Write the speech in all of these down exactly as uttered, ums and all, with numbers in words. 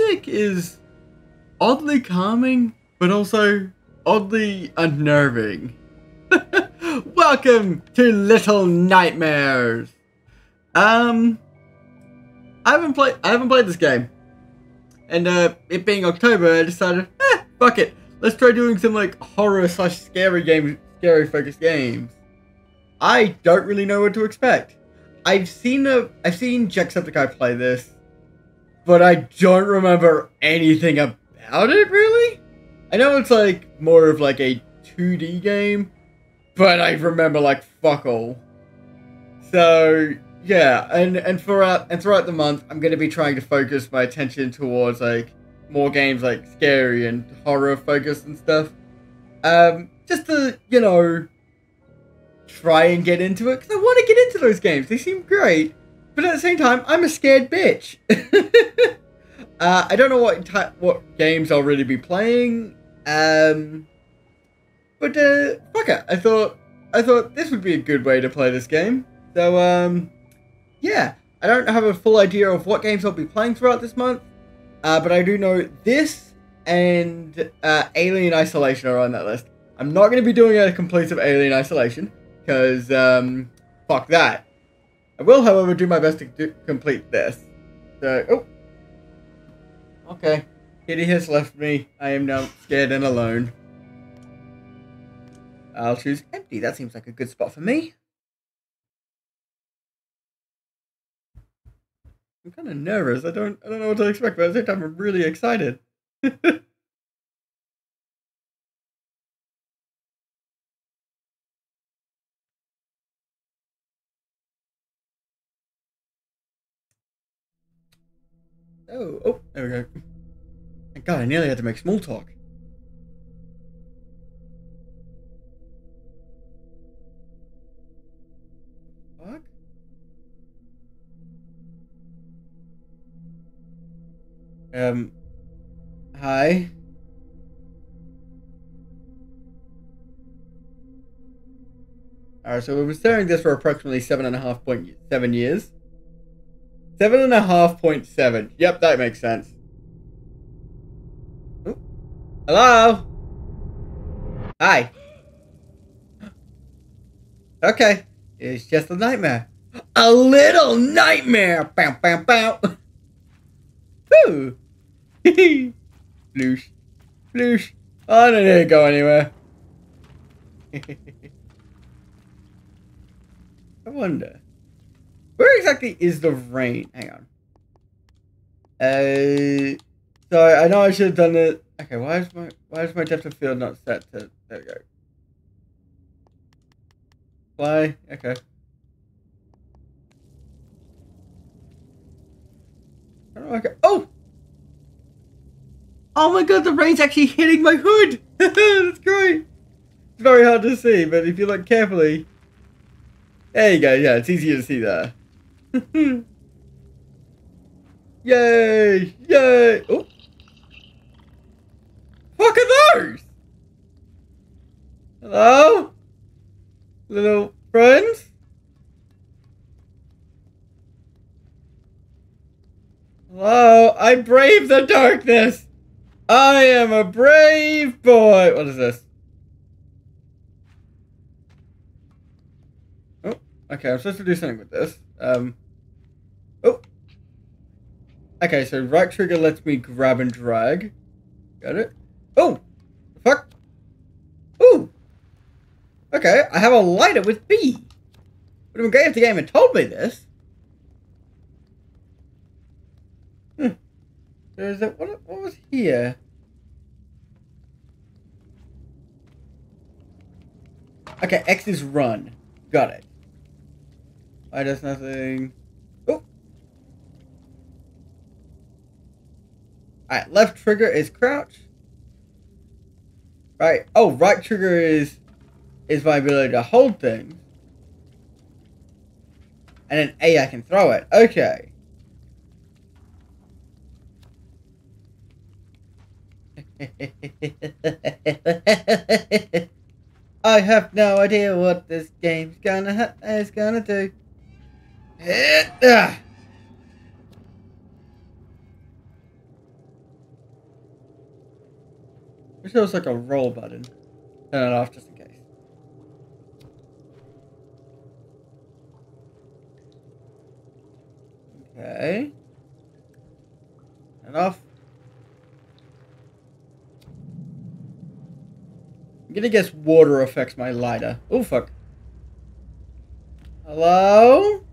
music is oddly calming, but also oddly unnerving. Welcome to Little Nightmares. Um, I haven't played. I haven't played this game, and uh, it being October, I decided, eh, fuck it, let's try doing some like horror slash scary games, scary focused games. I don't really know what to expect. I've seen a, I've seen Jacksepticeye play this, but I don't remember anything about it really. I know it's like more of like a two D game, but I remember like fuck all. So yeah, and and throughout and throughout the month, I'm gonna be trying to focus my attention towards like more games like scary and horror focused and stuff. Um, just to you know. Try and get into it because I want to get into those games. They seem great, but at the same time, I'm a scared bitch. uh, I don't know what type, what games I'll really be playing, um, but uh, fuck it. I thought I thought this would be a good way to play this game. So um, yeah, I don't have a full idea of what games I'll be playing throughout this month, uh, but I do know this and uh, Alien Isolation are on that list. I'm not going to be doing a complete of Alien Isolation. Because, um, fuck that. I will, however, do my best to do complete this. So, oh. Okay. Kitty has left me. I am now scared and alone. I'll choose empty. That seems like a good spot for me. I'm kind of nervous. I don't, I don't know what to expect, but at the same time, I'm really excited. Oh, oh, there we go. Thank God, I nearly had to make small talk. Fuck? Um, hi. Alright, so we've been staring at this for approximately seven and a half point seven years. Seven and a half point seven. Yep, that makes sense. Ooh. Hello? Hi. Okay. It's just a nightmare. A little nightmare! Bow, bow, bow. Woo! Hehe. Floosh. Floosh. I don't need to go anywhere. I wonder. Where exactly is the rain? Hang on. Uh, sorry, I know I should have done it. Okay, why is my why is my depth of field not set to? There we go. Fly. Okay. I don't know, okay. Oh! Oh my God! The rain's actually hitting my hood. That's great. It's very hard to see, but if you look carefully, there you go. Yeah, it's easier to see there. Yay! Yay! Oh! Fuck are those? Hello? Little friends? Hello? I brave the darkness! I am a brave boy! What is this? Oh, okay, I'm supposed to do something with this. Um, oh, okay, so right trigger lets me grab and drag. Got it. Oh, fuck. Ooh. Okay, I have a lighter with B. Would have been great if the game had told me this. Hmm. There's a, what, what was here? Okay, X is run. Got it. I does nothing. Oh! Alright, left trigger is crouch. Right. Oh, right trigger is is my ability to hold things. And then A, I can throw it. Okay. I have no idea what this game's gonna ha is gonna do. Uh, Wish there was like a roll button. Turn it off just in case. Okay. Turn it off. I'm gonna guess water affects my lighter. Oh fuck. Hello?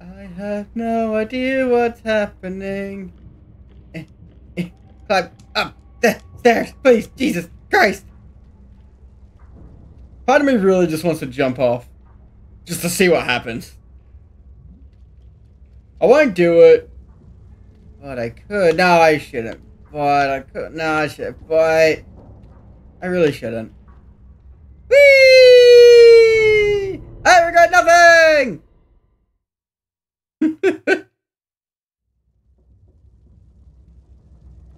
I have no idea what's happening. Eh, eh, climb up the stairs, please, Jesus Christ! Part of me really just wants to jump off. Just to see what happens. I won't do it. But I could. No, I shouldn't. But I could. No, I shouldn't. But I really shouldn't. Whee! I regret nothing!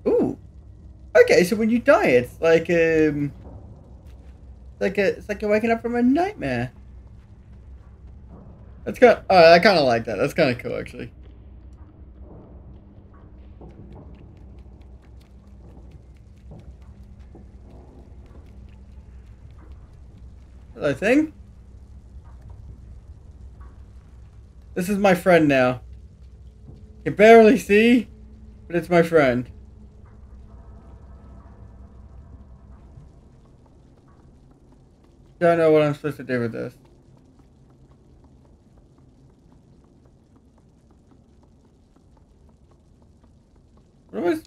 Ooh. Okay, so when you die, it's like um, it's like a, it's like you're waking up from a nightmare. That's kind. Of, oh, I kind of like that. That's kind of cool, actually. Hello, thing. This is my friend now. You barely see, but it's my friend. Don't know what I'm supposed to do with this. What was?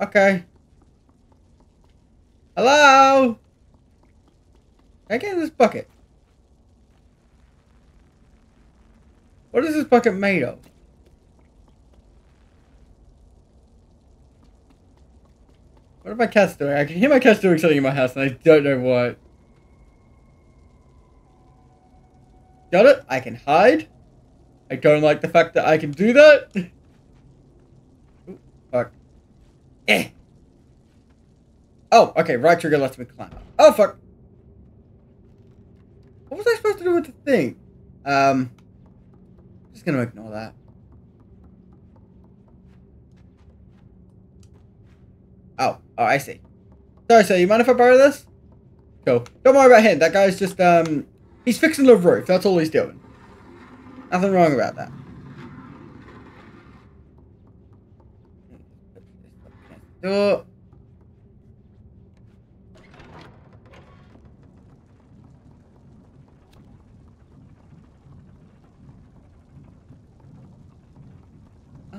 Okay. Hello? Can I get in this bucket? What is this bucket made of? What are my cats doing? I can hear my cats doing something in my house and I don't know what. Got it? I can hide. I don't like the fact that I can do that. Ooh, fuck. Eh. Oh, okay. Right trigger lets me climb up. Oh, fuck. What was I supposed to do with the thing? Um... Just gonna ignore that. Oh, oh, I see. Sorry, sir, you mind if I borrow this? Cool. Don't worry about him. That guy's just, um, he's fixing the roof. That's all he's doing. Nothing wrong about that. Door.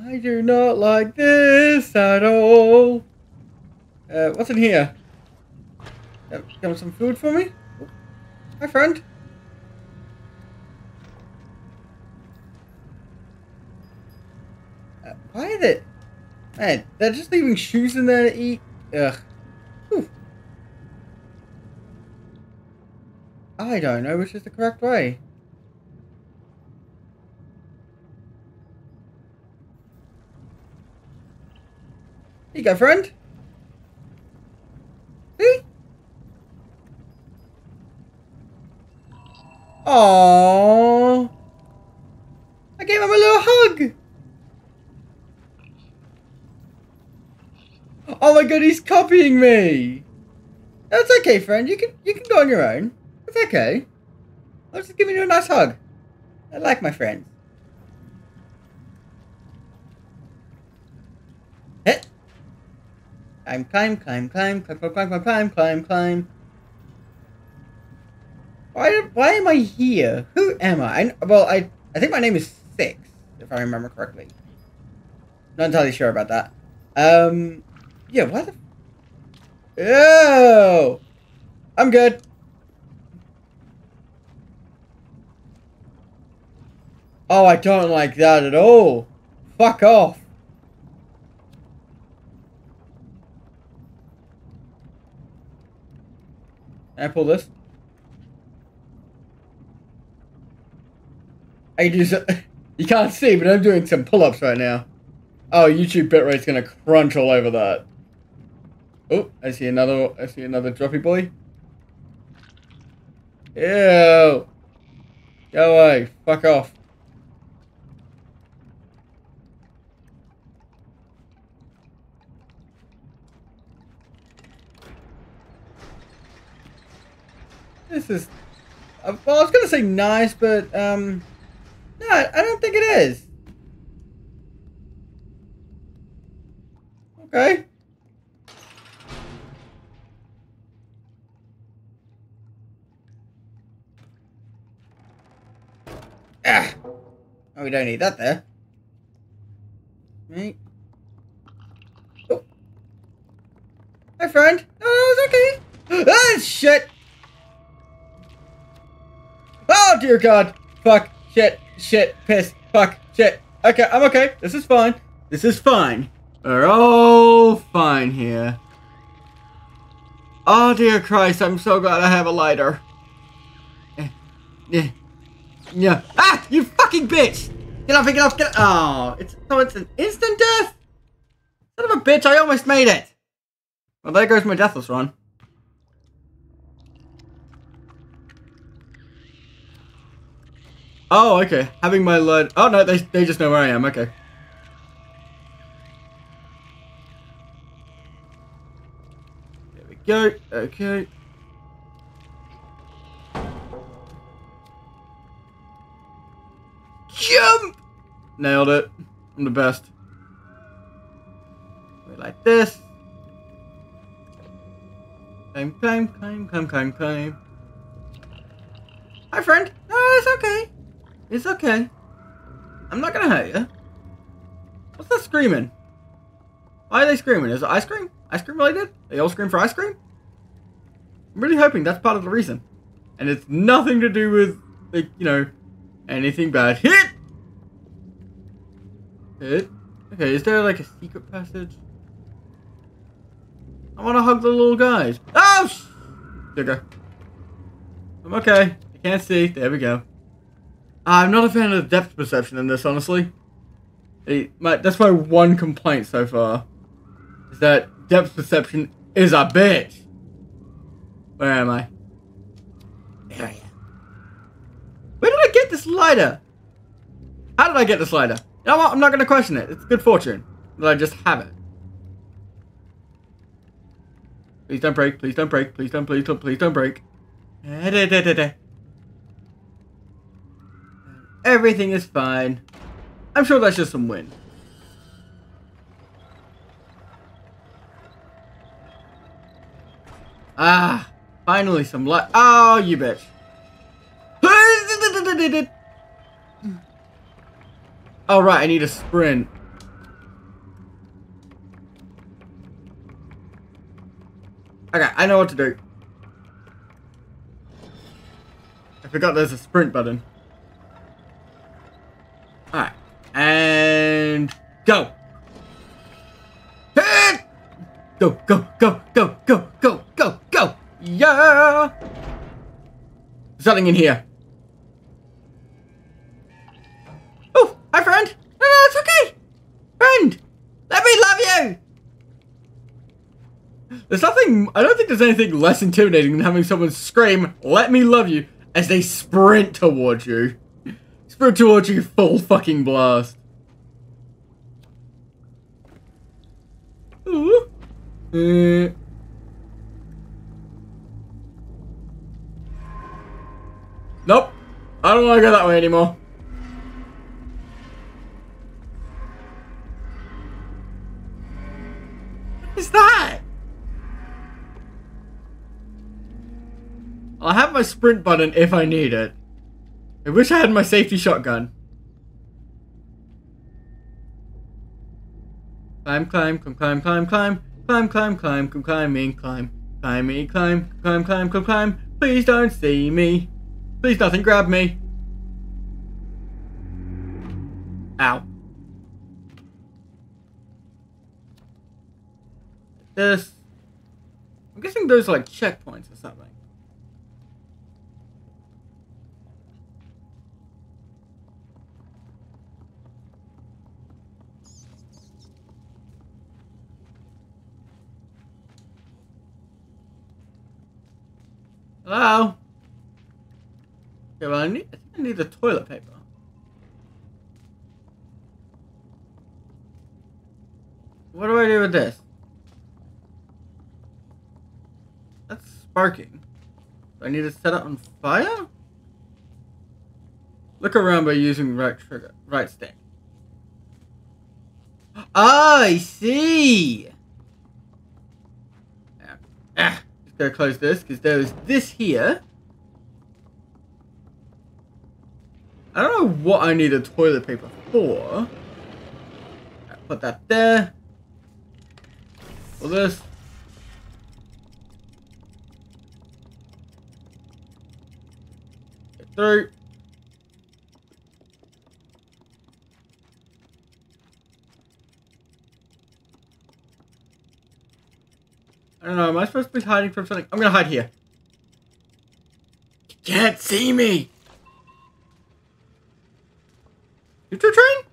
I do not like this at all. Uh, what's in here? Got, got some food for me? Oh. Hi, friend. Uh, why are they... Man, they're just leaving shoes in there to eat. Ugh. Whew. I don't know which is the correct way. Here you go, friend. See? Aww. I gave him a little hug. Oh my god, he's copying me. That's okay, friend. You can you can go on your own. It's okay. I was just giving you a nice hug. I like my friends. Climb, climb, climb, climb, climb, climb, climb, climb, climb, climb. Why, why am I here? Who am I? I well, I, I think my name is Six, if I remember correctly. Not entirely sure about that. Um, yeah, why the... Oh! I'm good. Oh, I don't like that at all. Fuck off. Can I pull this? I do so you can't see, but I'm doing some pull-ups right now. Oh, YouTube bitrate's gonna crunch all over that. Oh, I see another I see another droppy boy. Ew. Go away. Fuck off. This is... Well, I was going to say nice, but... um, no, I don't think it is. Okay. Ah! Oh, we don't need that there. Right. Oh. Hi, friend. Oh, no, it's okay. Ah, shit! Oh, dear God. Fuck. Shit. Shit. Piss. Fuck. Shit. Okay, I'm okay. This is fine. This is fine. We're all fine here. Oh, dear Christ. I'm so glad I have a lighter. Eh. Eh. Yeah. Ah! You fucking bitch! Get off, get off, get off! Oh, it's, oh, it's an instant death? Son of a bitch, I almost made it! Well, there goes my deathless run. Oh, okay. Having my light... Oh, no, they, they just know where I am. Okay. There we go. Okay. Jump! Nailed it. I'm the best. Wait, like this. Climb, climb, climb, climb, climb, climb. Hi, friend. No, it's okay. It's okay. I'm not gonna hurt you. What's that screaming? Why are they screaming? Is it ice cream? Ice cream related? They all scream for ice cream? I'm really hoping that's part of the reason. And it's nothing to do with, like, you know, anything bad. Hit! Hit? Okay, is there like a secret passage? I want to hug the little guys. Oh! There we go. I'm okay. I can't see. There we go. I'm not a fan of the depth perception in this, honestly. It, my, that's my one complaint so far. Is that depth perception is a bitch. Where am I? There I am. Where did I get this lighter? How did I get this lighter? You know what? I'm not going to question it. It's good fortune that I just have it. Please don't break. Please don't break. Please don't, please don't, please don't break. Everything is fine. I'm sure that's just some wind. Ah, finally some light. Oh, you bitch. Oh, right, I need a sprint. Okay, I know what to do. I forgot there's a sprint button. Alright, and go! Go, go, go, go, go, go, go, go! Yeah! There's something in here. Hi, friend! No, no, it's okay! Friend! Let me love you! There's nothing... I don't think there's anything less intimidating than having someone scream, "Let me love you," as they sprint towards you. Sprint towards you full fucking blast. Ooh. Uh. Nope. I don't want to go that way anymore. Is that? I'll have my sprint button if I need it. I wish I had my safety shotgun. Climb, climb, climb, climb, climb, climb, climb, climb, climb, climb, climbing, climb, climbing, climb, climb, climb, climb, climb. Please don't see me. Please nothing grab me. Ow. This. I'm guessing those are like checkpoints or something. Hello? Okay, well, I need, I think I need the toilet paper. What do I do with this? That's sparking. Do I need to set it on fire? Look around by using right trigger, right stick. Oh, I see! Ah, ah, just gotta close this, because there was this here. I don't know what I need a toilet paper for. Put that there. All this. Get through. I don't know, am I supposed to be hiding from something? I'm gonna hide here. You can't see me! Choo-choo train?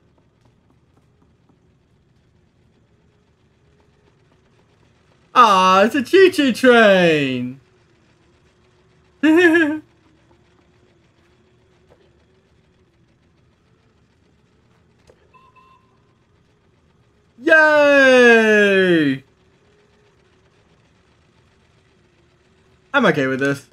Ah, it's a choo-choo train! Yay! I'm okay with this.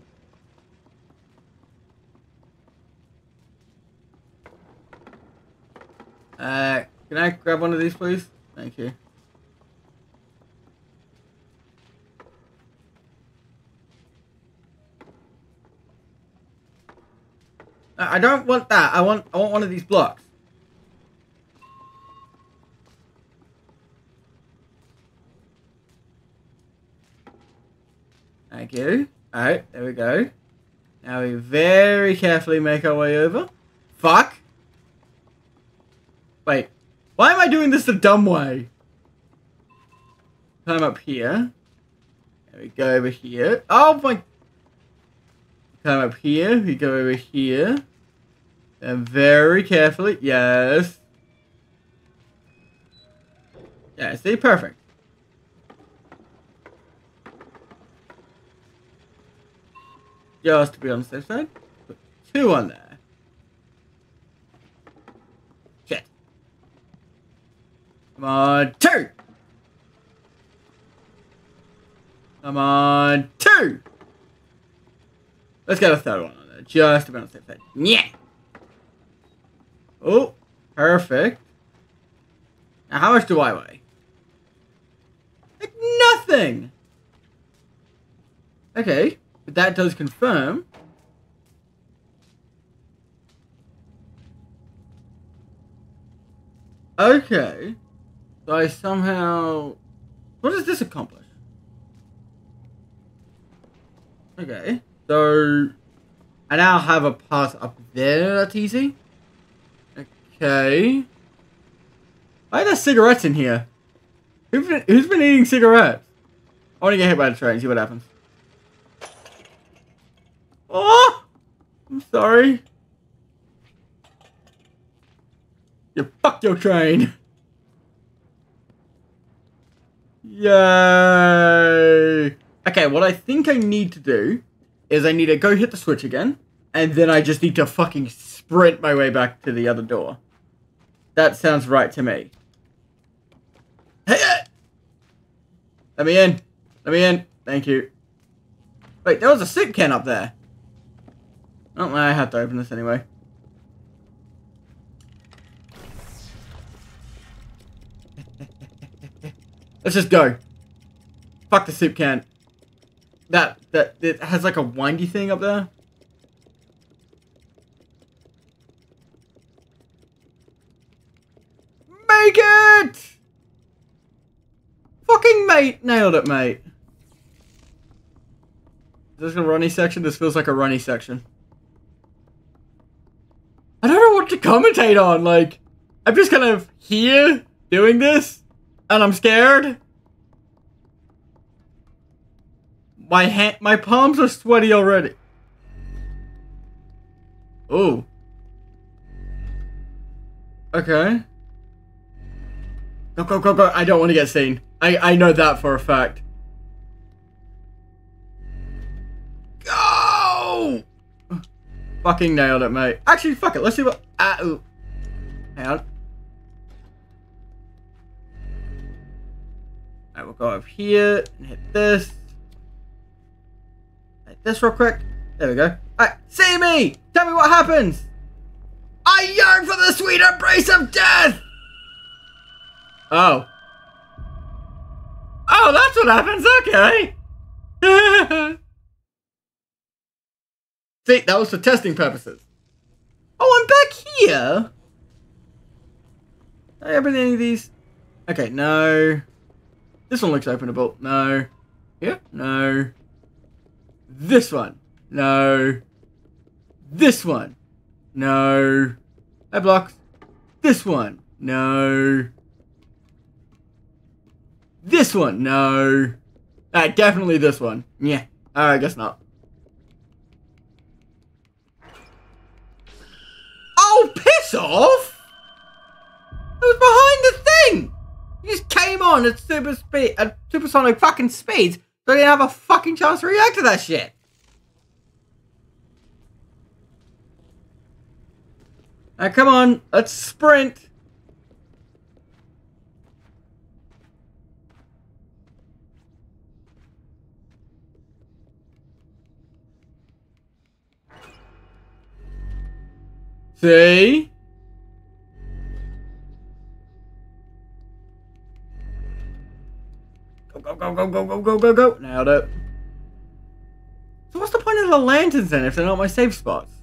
Uh, can I grab one of these, please? Thank you. I don't want that. I want I want one of these blocks. Thank you. Alright, there we go. Now we very carefully make our way over. Fuck! Wait, why am I doing this the dumb way? Climb up here. There we go over here. Oh my... Climb up here, we go over here. And very carefully, yes. Yeah, see, perfect. Just to be on the safe side, put two on there. Shit. Come on, two! Come on, two! Let's get a third one on there, just to be on the safe side. Yeah! Oh, perfect. Now, how much do I weigh? Like, nothing! Okay. But that does confirm. Okay. So I somehow... What does this accomplish? Okay. So... I now have a path up there. That's easy. Okay. Why are there cigarettes in here? Who's been, who's been eating cigarettes? I want to get hit by the train and see what happens. Oh, I'm sorry. You fucked your train. Yay. Okay, what I think I need to do is I need to go hit the switch again, and then I just need to fucking sprint my way back to the other door. That sounds right to me. Hey! Let me in. Let me in. Thank you. Wait, there was a soup can up there. I don't know, I have to open this anyway. Let's just go. Fuck the soup can. That, that, it has like a windy thing up there. Make it! Fucking mate! Nailed it, mate. Is this a runny section? This feels like a runny section. I don't know what to commentate on, like, I'm just kind of here, doing this, and I'm scared. My hand, my palms are sweaty already. Ooh. Okay. Go, go, go, go, I don't want to get seen. I, I know that for a fact. Fucking nailed it, mate. Actually, fuck it. Let's see what... Ah, ooh. Hang on. Alright, we'll go over here and hit this. Hit this real quick. There we go. Alright, see me! Tell me what happens! I yearn for the sweet embrace of death! Oh. Oh, that's what happens, okay! See, that was for testing purposes. Oh, I'm back here! Did I open any of these? Okay, no. This one looks openable. No. Here? No. This one. No. This one. No. That blocks. This one. No. This one. No. Alright, definitely this one. Yeah. Alright, I guess not. Oh, piss off! It was behind the thing! You just came on at super speed, at supersonic fucking speeds, so I didn't have a fucking chance to react to that shit. Now come on, let's sprint. See? Go, go, go, go, go, go, go, go, go. Nailed it. So what's the point of the lanterns then if they're not my safe spots?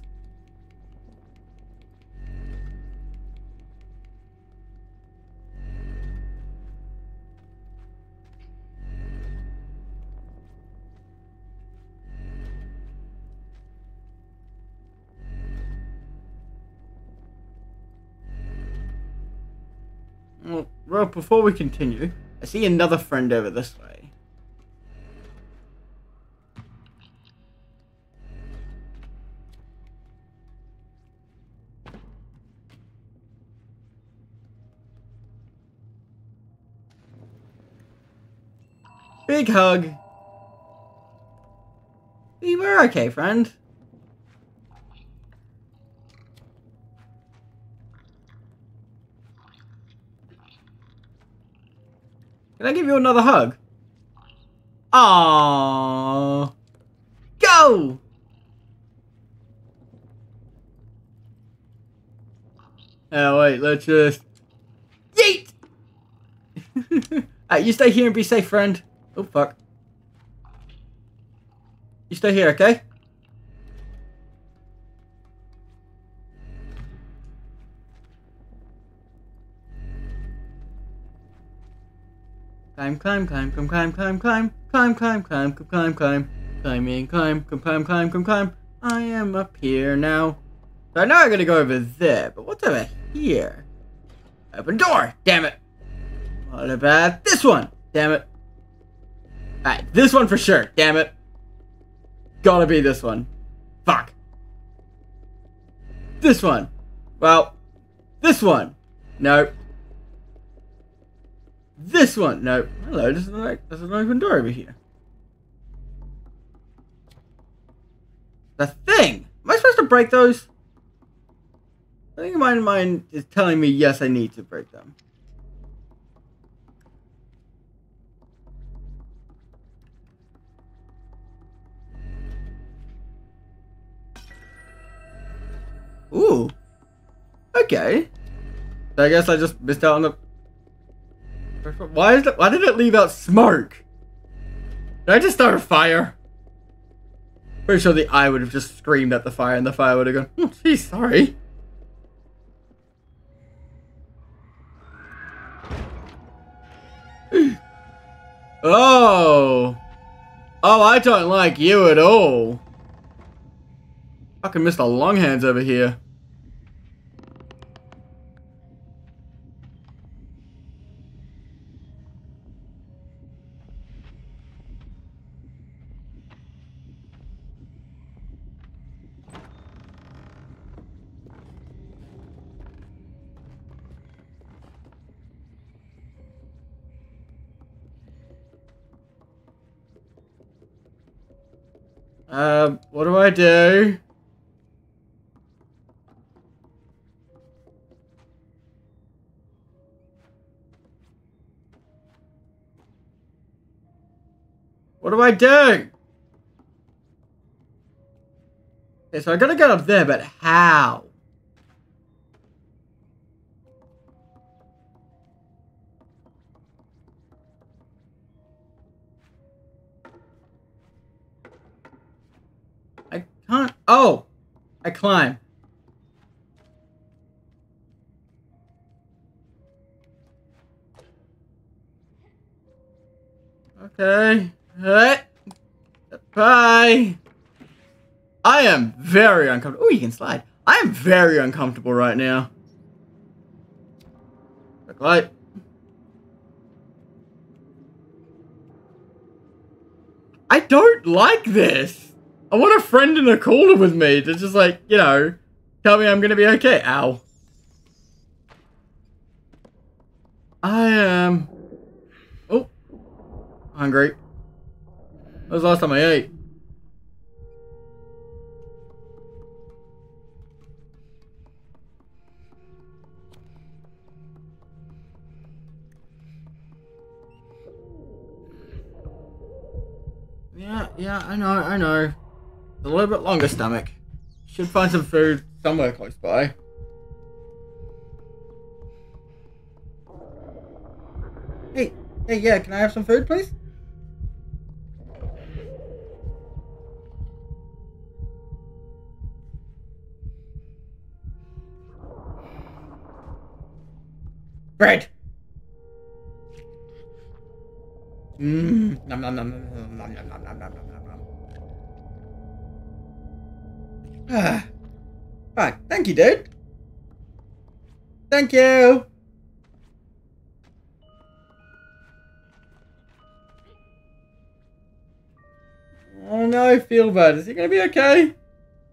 Well, well, before we continue, I see another friend over this way. Big hug. You were okay, friend. Can I give you another hug? Aww. Go! Oh, wait, let's just... Yeet! Right, you stay here and be safe, friend. Oh, fuck. You stay here, okay? Climb, climb, climb, climb, climb, climb, climb, climb, climb, climb, climb, climb, climbing, climb, climb, climb, climb, climb, climb. I am up here now. So I know I'm gonna go over there, but what's over here? Open door, damn it. What about this one? Damn it. Alright, this one for sure, damn it. Gotta be this one. Fuck. This one. Well, this one. Nope. This one! No. Hello, there's an, there's an open door over here. The thing! Am I supposed to break those? I think my mind is telling me, yes, I need to break them. Ooh. Okay. So I guess I just missed out on the... Why is that? Why did it leave out smoke? Did I just start a fire? Pretty sure the eye would have just screamed at the fire, and the fire would have gone, oh, geez, sorry. Oh. Oh, I don't like you at all. Fucking Mister Longhands over here. Um, what do I do? What do I do? Okay, so I gotta get up there, but how? I can't. Oh! I climb. Okay. Hey. Bye. I am very uncomfortable. Oh, you can slide. I am very uncomfortable right now. Look like. I don't like this. I want a friend in a corner with me to just like, you know, tell me I'm gonna be okay. Ow. I am... Oh. Hungry. That was the last time I ate. Yeah, yeah, I know, I know. A little bit longer stomach. Should find some food somewhere close by. Hey, hey, yeah, can I have some food, please? Bread. Mmm. Nom nom nom nom nom nom nom nom nom nom nom. Ah. Right. Thank you, dude. Thank you. Oh no, I feel bad. Is he gonna be okay?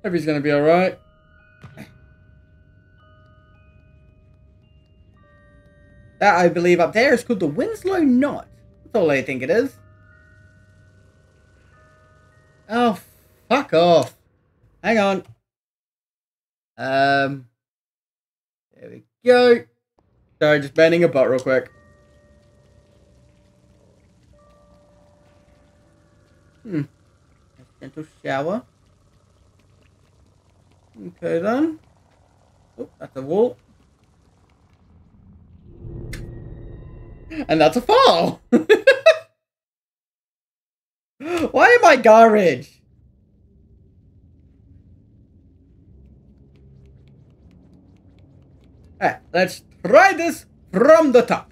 Hope he's gonna be all right. That, I believe, up there is called the Winslow Knot. That's all I think it is. Oh, fuck off. Hang on. Um, there we go. Sorry, just bending a butt real quick. Hmm. A gentle shower. Okay, then. Oh, that's a wall. And that's a fall! Why am I garbage? Alright, let's try this from the top.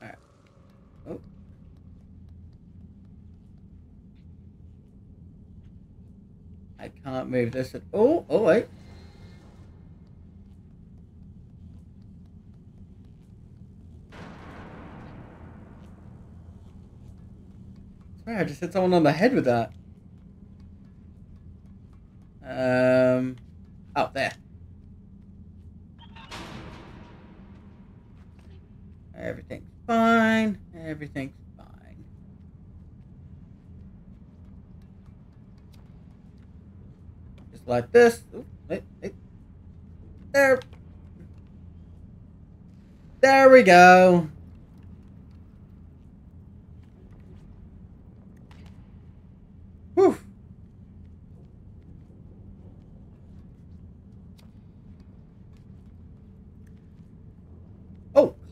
Alright. Oh. I can't move this at all. Oh, wait. Sorry, I just hit someone on the head with that. Um, out there. Everything's fine. Everything's fine. Just like this. Ooh, wait, wait. There. There we go. Whew.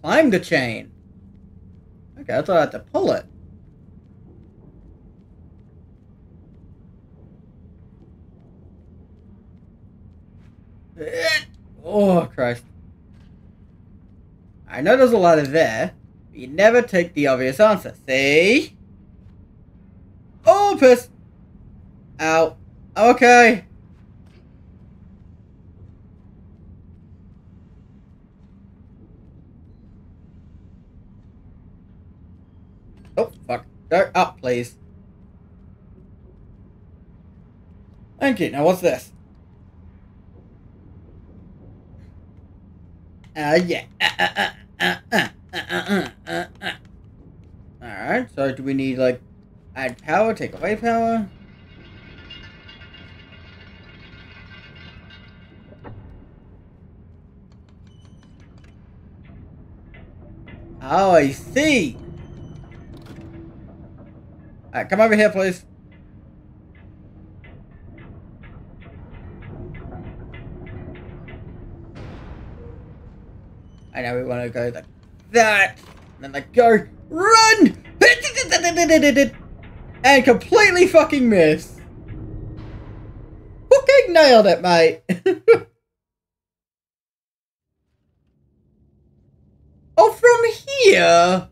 Climb the chain. Okay, I thought I had to pull it. Oh, Christ. I know there's a lot of there, but you never take the obvious answer. See? Oh, piss. Ow. Okay. Oh, fuck. Go up, please. Thank you. Now, what's this? Ah, uh, yeah. Uh, uh, uh, uh, uh, uh, uh, uh. Alright, so do we need, like, add power, take away power? Oh, I see. Alright, come over here, please. I know we want to go like that. And then like go run and completely fucking miss. Fucking nailed it, mate. Oh, from here.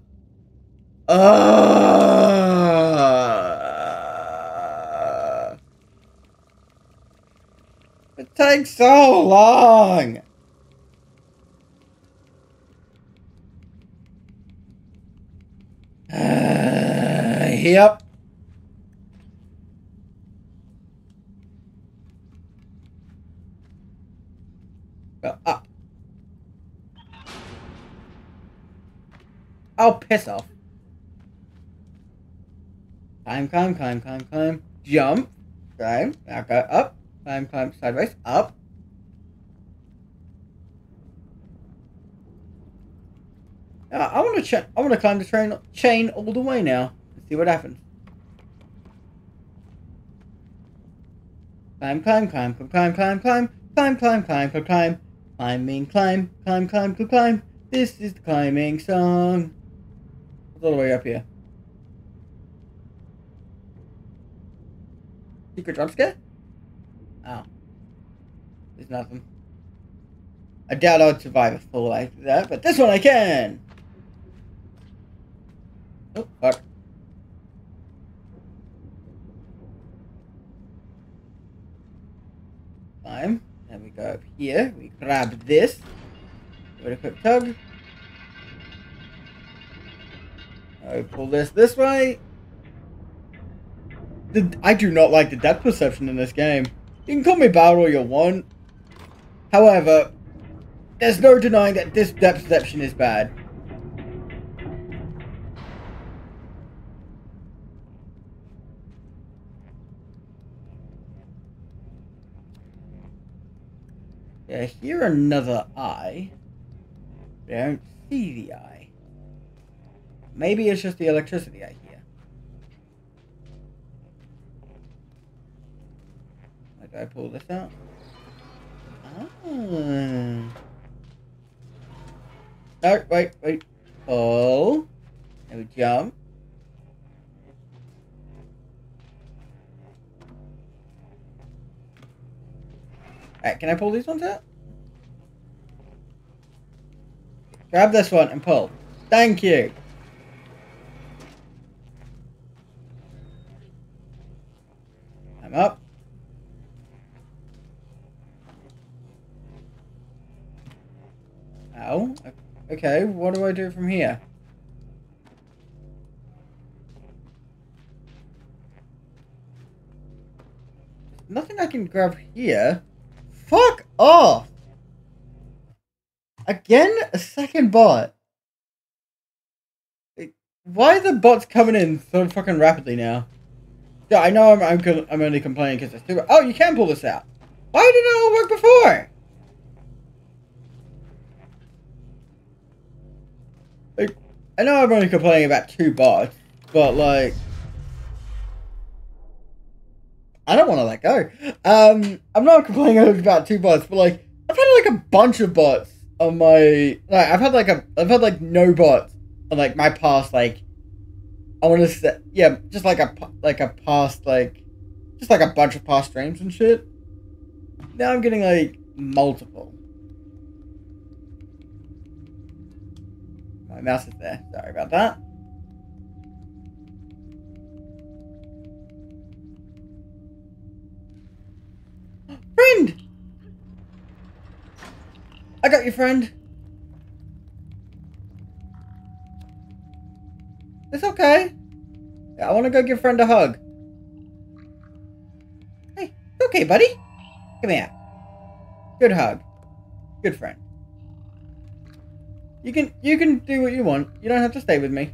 Uh, it takes so long. Uh, yep. Well, up. Oh, piss off. Climb, climb, climb, climb, climb. Jump. Climb. Now go up. Climb, climb, sideways. Up. Uh, I want to I want to climb the train chain all the way now. Let's see what happens. Climb, climb, climb, climb, climb, climb, climb, climb, climb, climb, climb, climb, climbing, climb, climb, climb, climb, climb. This is the climbing song. All the way up here. Secret jump scare? Oh, there's nothing. I doubt I'd survive a fall like that, but this one I can. Oh, fuck. Climb. Then we go up here. We grab this. Give it a quick tug. I pull this this way. The, I do not like the depth perception in this game. You can call me bad all you want. However, there's no denying that this depth perception is bad. Yeah, here another eye. I don't see the eye. Maybe it's just the electricity I hear. Like I pull this out. Ah. No, wait, wait. Pull. And we jump. Alright, can I pull these ones out? Grab this one and pull. Thank you. I'm up. Ow. Okay, what do I do from here? Nothing I can grab here. Fuck off! Again, a second bot. Why are the bots coming in so fucking rapidly now? Yeah, I know I'm I'm, I'm only complaining because it's stupid. Oh, you can pull this out. Why did it all work before? Like, I know I'm only complaining about two bots, but like, I don't want to let go. Um, I'm not complaining about two bots, but like, I've had like a bunch of bots. On my, like, I've had like a, I've had like no bots on like my past, like, I want to say, yeah, just like a, like a past, like, just like a bunch of past streams and shit. Now I'm getting like multiple. My mouse is there. Sorry about that. Friend! I got your friend. It's okay. Yeah, I want to go give friend a hug. Hey, it's okay, buddy. Come here. Good hug. Good friend. You can you can do what you want. You don't have to stay with me.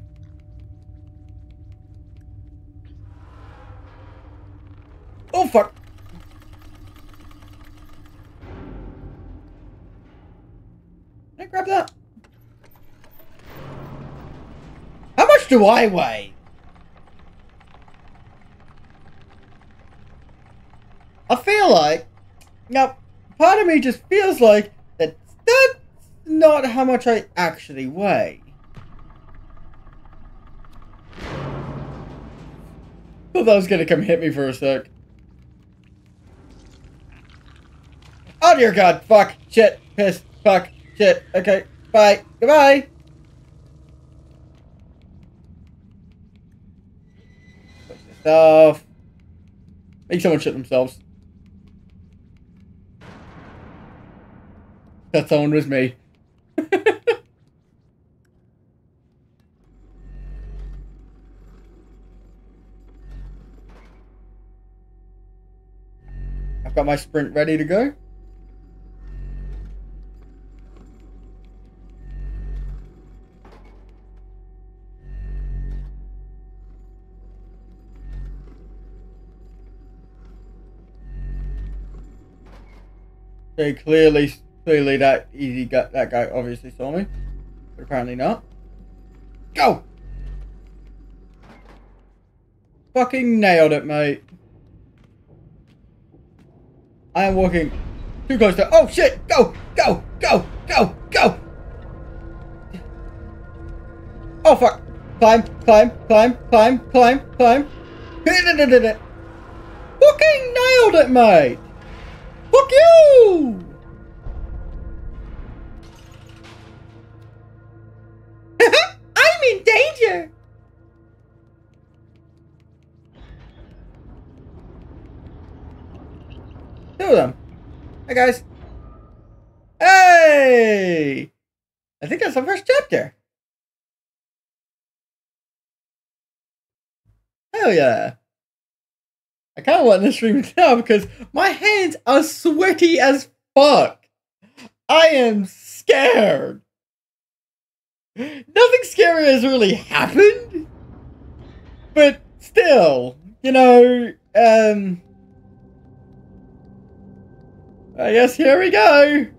Oh fuck. Grab that. much do I weigh? I feel like, now, part of me just feels like that that's not how much I actually weigh. Thought that was gonna come hit me for a sec. Oh dear God, fuck, shit, piss, fuck, shit, okay, bye, goodbye. Push this off. Make someone shit themselves. That someone was me. I've got my sprint ready to go. Okay, clearly... Clearly that easy guy, that guy obviously saw me, but apparently not. Go! Fucking nailed it, mate. I am walking too close to- oh shit! Go! Go! Go! Go! Go! Oh fuck! Climb! Climb! Climb! Climb! Climb! Climb! Fucking nailed it, mate! Fuck you! I'm in danger. Two of them. Hi guys. Hey! I think that's the first chapter. Hell yeah. I kind of want this stream to now because my hands are sweaty as fuck. I am scared. Nothing scary has really happened, but still, you know, um, I guess here we go. You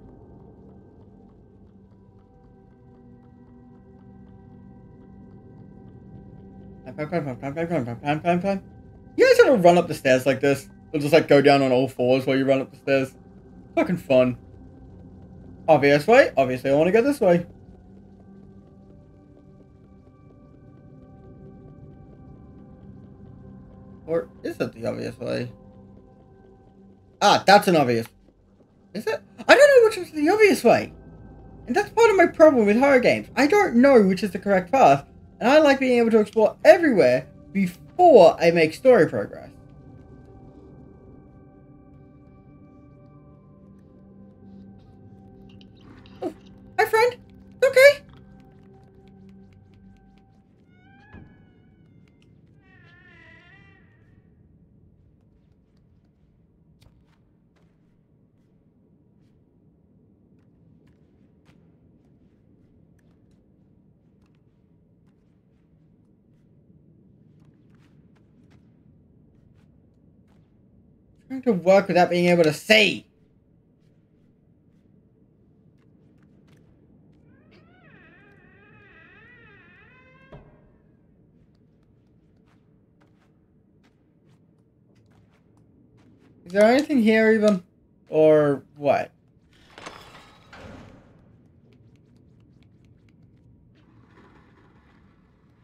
guys ever run up the stairs like this? Or just like go down on all fours while you run up the stairs? Fucking fun. Obvious way. Obviously I want to go this way. Or is it the obvious way? Ah, that's an obvious. Is it? I don't know which is the obvious way. And that's part of my problem with horror games. I don't know which is the correct path. And I like being able to explore everywhere before I make story progress. Oh, hi friend. Okay. To work without being able to see. Is there anything here even? Or what? Do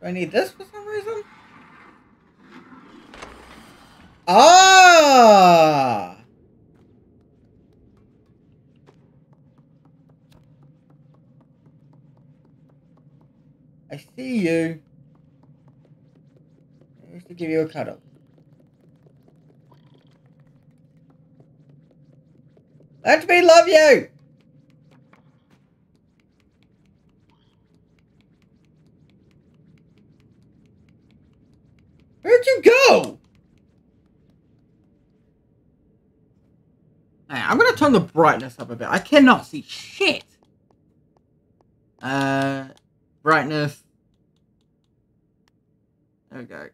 I need this for some reason? Ah! I see you. I used to give you a cuddle. Let me love you! Where'd you go? I'm gonna turn the brightness up a bit. I cannot see shit. Uh, brightness. There we go.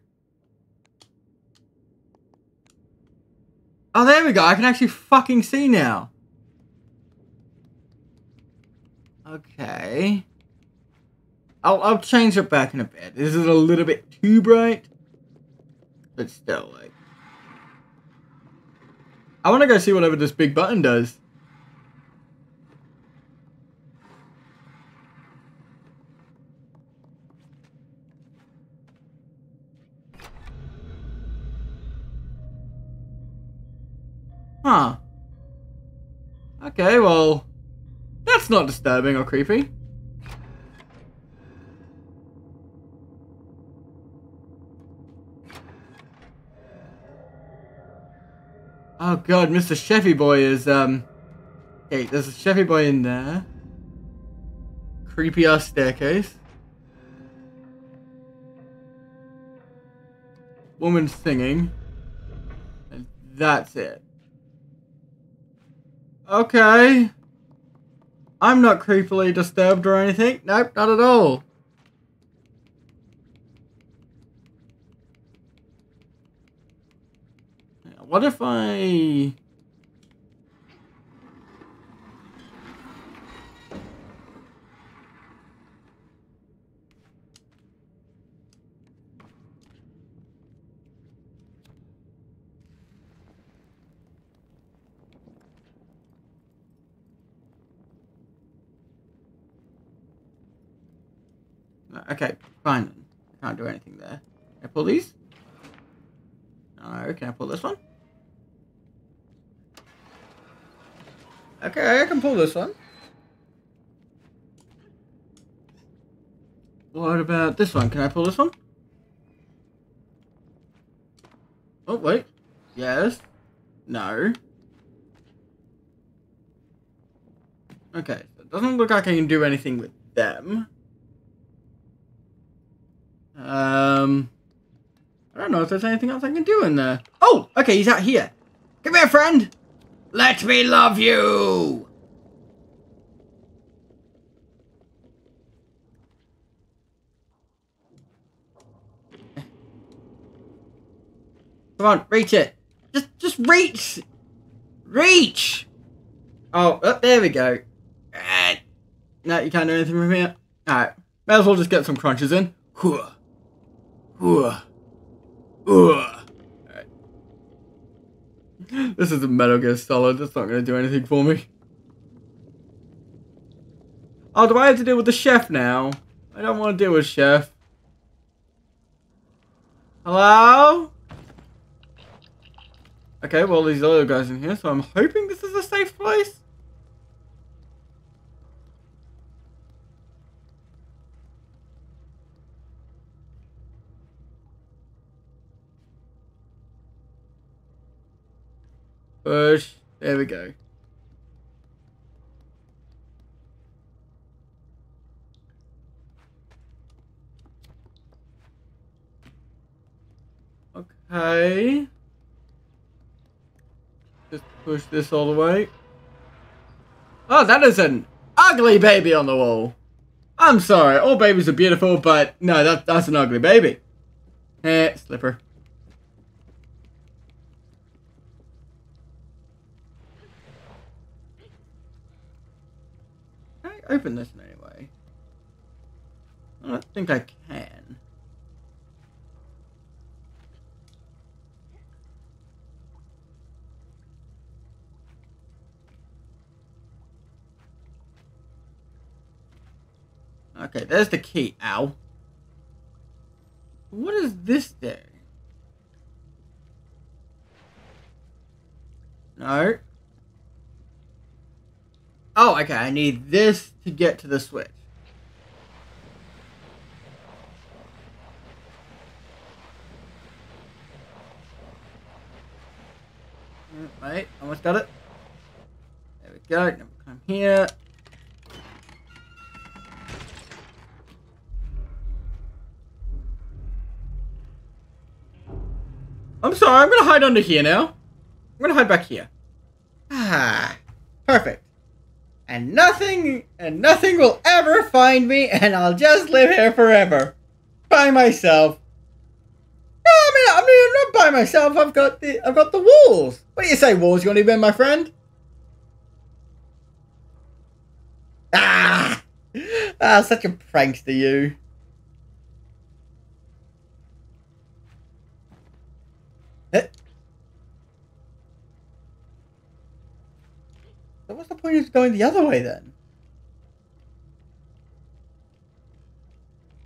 Oh, there we go. I can actually fucking see now. Okay. I'll, I'll change it back in a bit. This is a little bit too bright. But still, like... I want to go see whatever this big button does. Huh. Okay, well... That's not disturbing or creepy. Oh god, Mister Chevy Boy is, um... Okay, there's a Chevy Boy in there. Creepy-ass staircase. Woman singing. And that's it. Okay. I'm not creepily disturbed or anything. Nope, not at all. What if I... Okay, fine then. Can't do anything there. Can I pull these? No, can I pull this one? Okay, I can pull this one. What about this one? Can I pull this one? Oh, wait. Yes. No. Okay, so it doesn't look like I can do anything with them. Um, I don't know if there's anything else I can do in there. Oh, okay, he's out here. Come here, friend. Let me love you! Come on, reach it! Just, just reach! Reach! Oh, oh there we go. Uh, no, you can't do anything from here. Alright, may as well just get some crunches in. Hooah. Hooah. Hooah. This is a Metal Gear Solid. That's not going to do anything for me. Oh, do I have to deal with the chef now? I don't want to deal with chef. Hello? Okay, well, these other guys in here, so I'm hoping this is a safe place. Push. There we go. Okay. Just push this all the way. Oh, that is an ugly baby on the wall. I'm sorry. All babies are beautiful, but no, that, that's an ugly baby. Eh, slipper. Open this in any way? I don't think I can. Okay, there's the key. Ow. What is this there? No. Oh, okay, I need this to get to the switch. Right, almost got it. There we go, now we come here. I'm sorry, I'm gonna hide under here now. I'm gonna hide back here. Ah, perfect. And nothing, and nothing will ever find me, and I'll just live here forever. By myself. No, I mean, I mean, not by myself, I've got the, I've got the walls. What do you say, walls, you want to be my friend? Ah! Ah, such a prankster, you. So what's the point of going the other way then?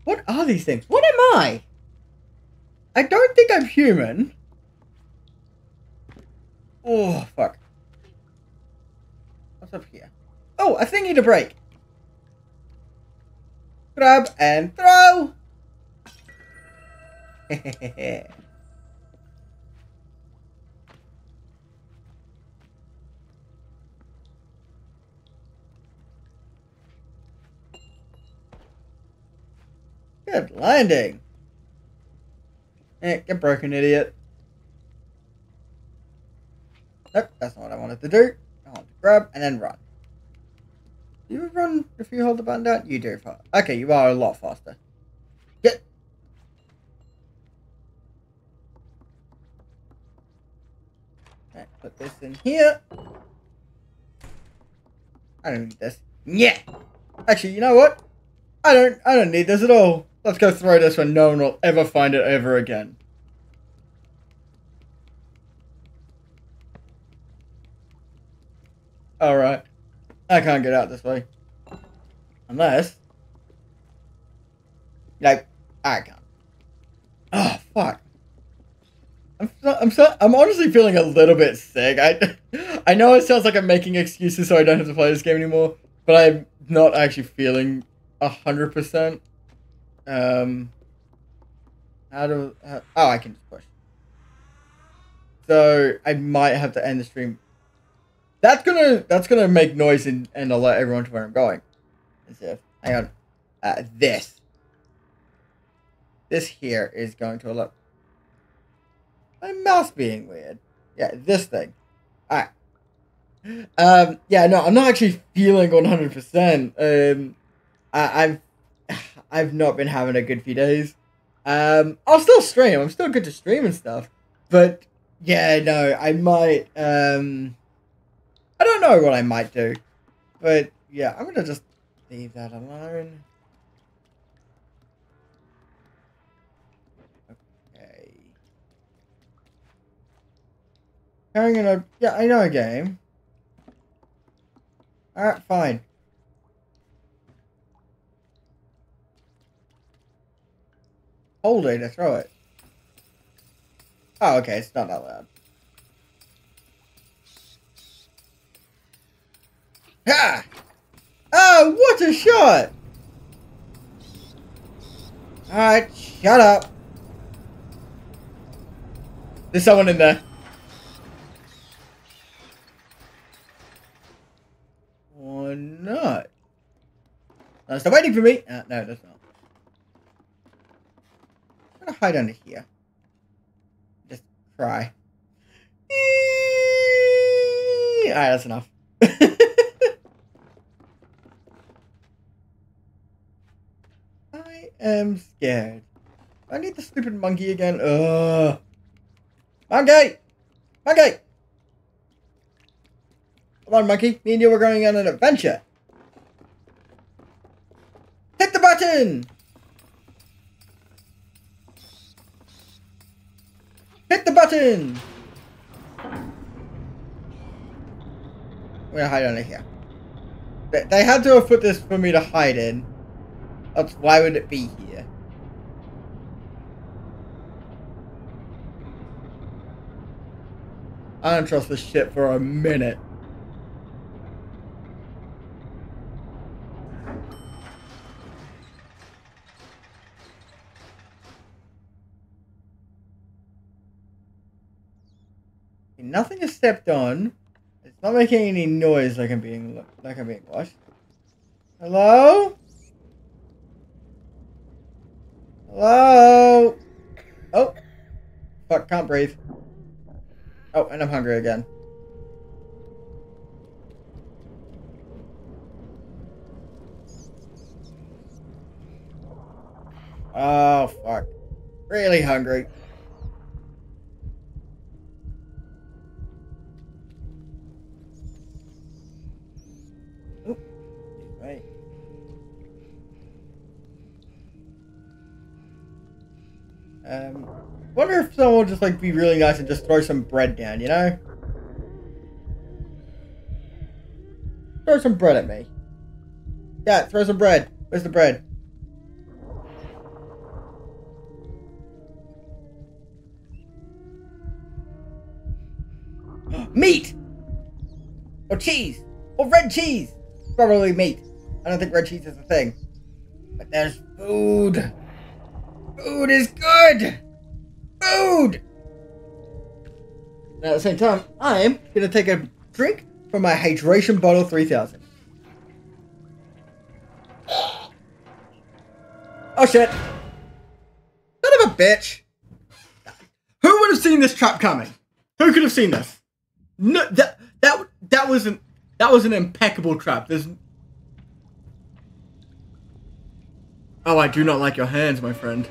What are these things? What am I? I don't think I'm human. Oh, fuck. What's up here? Oh, a thingy to break. Grab and throw. Hehehe. Good landing. Eh, get broken, idiot. Nope, that's not what I wanted to do. I want to grab and then run. Do you run if you hold the button down? You do. Fast. Okay, you are a lot faster. Get. Right, put this in here. I don't need this. Yeah. Actually, you know what? I don't. I don't need this at all. Let's go throw this when no one will ever find it ever again. Alright. I can't get out this way. Unless. Nope. I can't. Oh, fuck. I'm so, I'm so, I'm honestly feeling a little bit sick. I, I know it sounds like I'm making excuses so I don't have to play this game anymore, but I'm not actually feeling a hundred percent. Um, how do, how, oh, I can just push. So I might have to end the stream. That's gonna, that's gonna make noise and, and alert everyone to where I'm going. That's it. Hang on. Uh, this. This here is going to alert. My mouse being weird. Yeah, this thing. Alright. Um, yeah, no, I'm not actually feeling one hundred percent. Um, I, I'm I've not been having a good few days. Um, I'll still stream. I'm still good to stream and stuff. But, yeah, no, I might, um... I don't know what I might do. But, yeah, I'm gonna just leave that alone. Okay. Carrying in a... Yeah, I know a game. Alright, fine. Hold it, I throw it. Oh, okay, it's not that loud. Ha! Oh, what a shot! Alright, shut up. There's someone in there. Or not. Oh, it's not waiting for me. Uh, no, that's not. I'm gonna hide under here. Just cry. Alright, that's enough. I am scared. I need the stupid monkey again. Ugh. Monkey! Monkey! Come on, monkey. Me and you are going on an adventure. Hit the button! Hit the button! We're gonna hide under here. They, they had to have put this for me to hide in. That's why would it be here? I don't trust this shit for a minute. Nothing is stepped on. It's not making any noise like I'm being like I'm being watched. Hello? Hello? Oh. Fuck, can't breathe. Oh, and I'm hungry again. Oh, fuck. Really hungry. Um, wonder if someone will just like be really nice and just throw some bread down, you know? Throw some bread at me. Yeah, throw some bread. Where's the bread? Meat! Or cheese! Or red cheese! Probably meat. I don't think red cheese is a thing. But there's food! Food is good! Food! And at the same time, I'm gonna take a drink from my hydration bottle three thousand. Oh shit! Son of a bitch! Who would have seen this trap coming? Who could have seen this? No, that that that was an that was an impeccable trap. There's. Oh, I do not like your hands, my friend.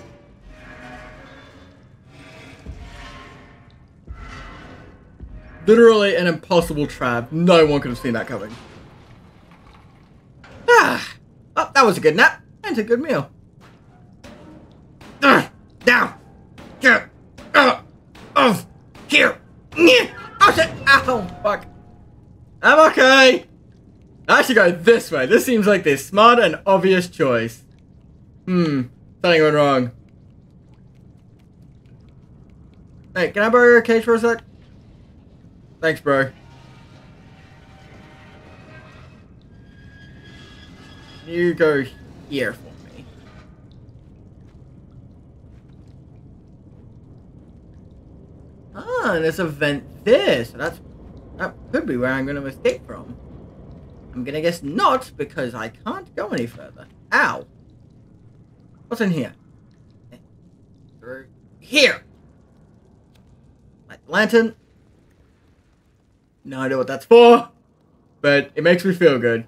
Literally an impossible trap. No one could have seen that coming. Ah, oh, that was a good nap and a good meal. Uh, down, get out of here. Oh shit! Ow! Fuck! I'm okay! I should go this way. This seems like the smart and obvious choice. Hmm. Something went wrong. Hey, can I borrow your cage for a sec? Thanks, bro. You go here for me. Ah, there's a vent there, so that's, that could be where I'm going to escape from. I'm going to guess not, because I can't go any further. Ow. What's in here? Through here. My lantern. No idea what that's for, but it makes me feel good.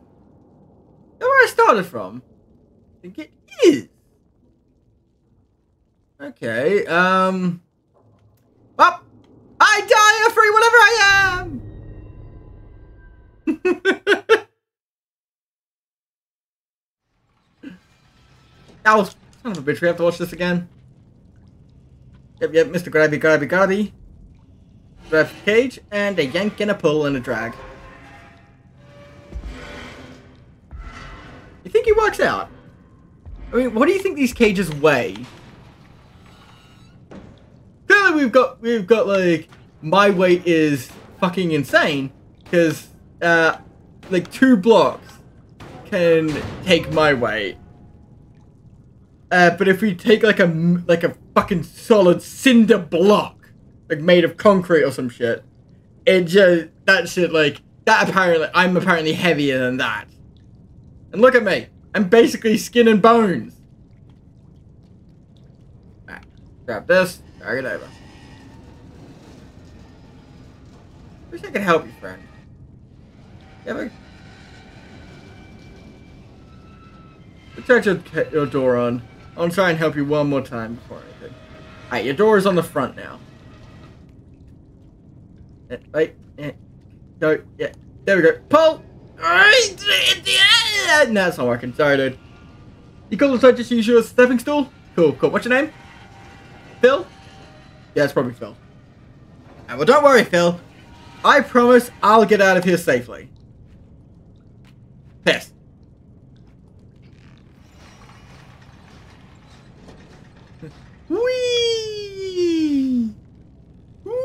That's where I started from. I think it is. Okay, um... Oh! I die free whatever I am! That was son of a bitch, we have to watch this again. Yep, yep, Mister Grabby, Grabby, Grabby. Grab cage, and a yank and a pull and a drag. You think he works out? I mean, what do you think these cages weigh? Clearly we've got, we've got like, my weight is fucking insane, because, uh, like, two blocks can take my weight. Uh, but if we take, like, a, like, a fucking solid cinder block, like, made of concrete or some shit, it just, that shit, like, that apparently, I'm apparently heavier than that. And look at me, I'm basically skin and bones. Alright, grab this, drag it over. Wish I could help you, friend. Yeah, but... Put your door on. I'll try and help you one more time before anything. Alright, your door is on the front now. Wait. No, yeah. There we go. Pull! Alright! No, that's not working. Sorry, dude. You could also just use your stepping stool? Cool, cool. What's your name? Phil? Yeah, it's probably Phil. Right, well, don't worry, Phil. I promise I'll get out of here safely. Pissed. Whee! Whee!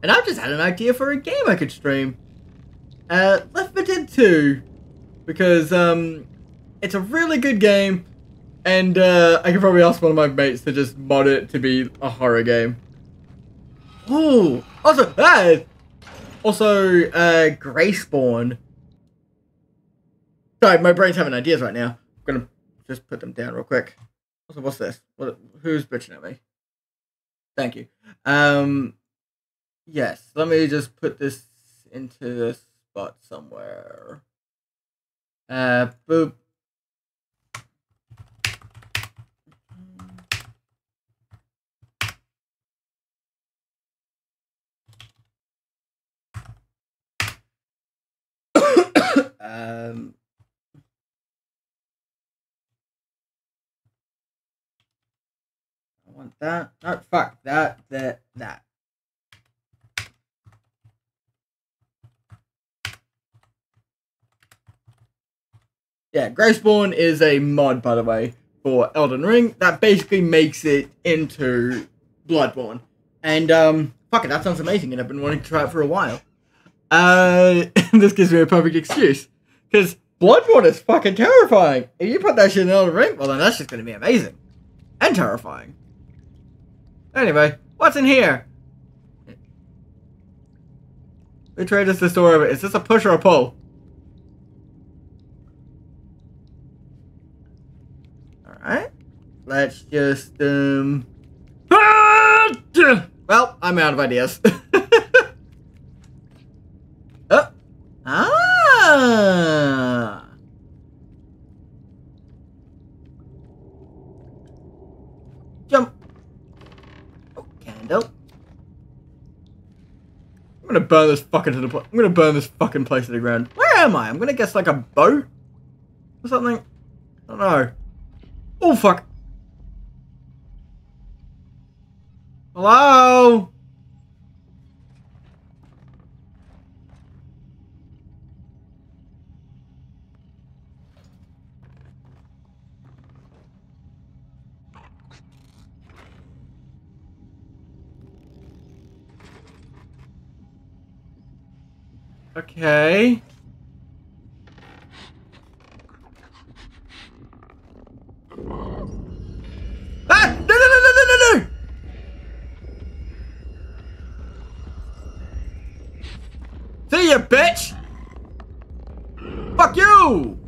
And I've just had an idea for a game I could stream. Uh, Left four Dead two. Because, um, it's a really good game. And, uh, I could probably ask one of my mates to just mod it to be a horror game. Ooh! Also, ah, also, uh, Graceborn. Sorry, my brain's having ideas right now. I'm gonna just put them down real quick. Also, what's this? What, who's bitching at me? Thank you. Um, yes, let me just put this into this spot somewhere. Uh, boop. Um, that, that, no, fuck, that, that, that. Yeah, Graceborn is a mod, by the way, for Elden Ring that basically makes it into Bloodborne. And, um, fuck it, that sounds amazing, and I've been wanting to try it for a while. Uh, this gives me a perfect excuse, because Bloodborne is fucking terrifying. If you put that shit in Elden Ring, well then that's just gonna be amazing. And terrifying. Anyway, what's in here? Who trade us the story of it? Is this a push or a pull? Alright. Let's just, um... well, I'm out of ideas. Oh. Ah. Jump. Oh, candle. I'm gonna burn this fucking to the pl- I'm gonna burn this fucking place to the ground. Where am I? I'm gonna guess like a boat or something. I don't know. Oh fuck. Hello? Okay. Ah! No, no, no, no, no, no, no! See ya, bitch! Fuck you!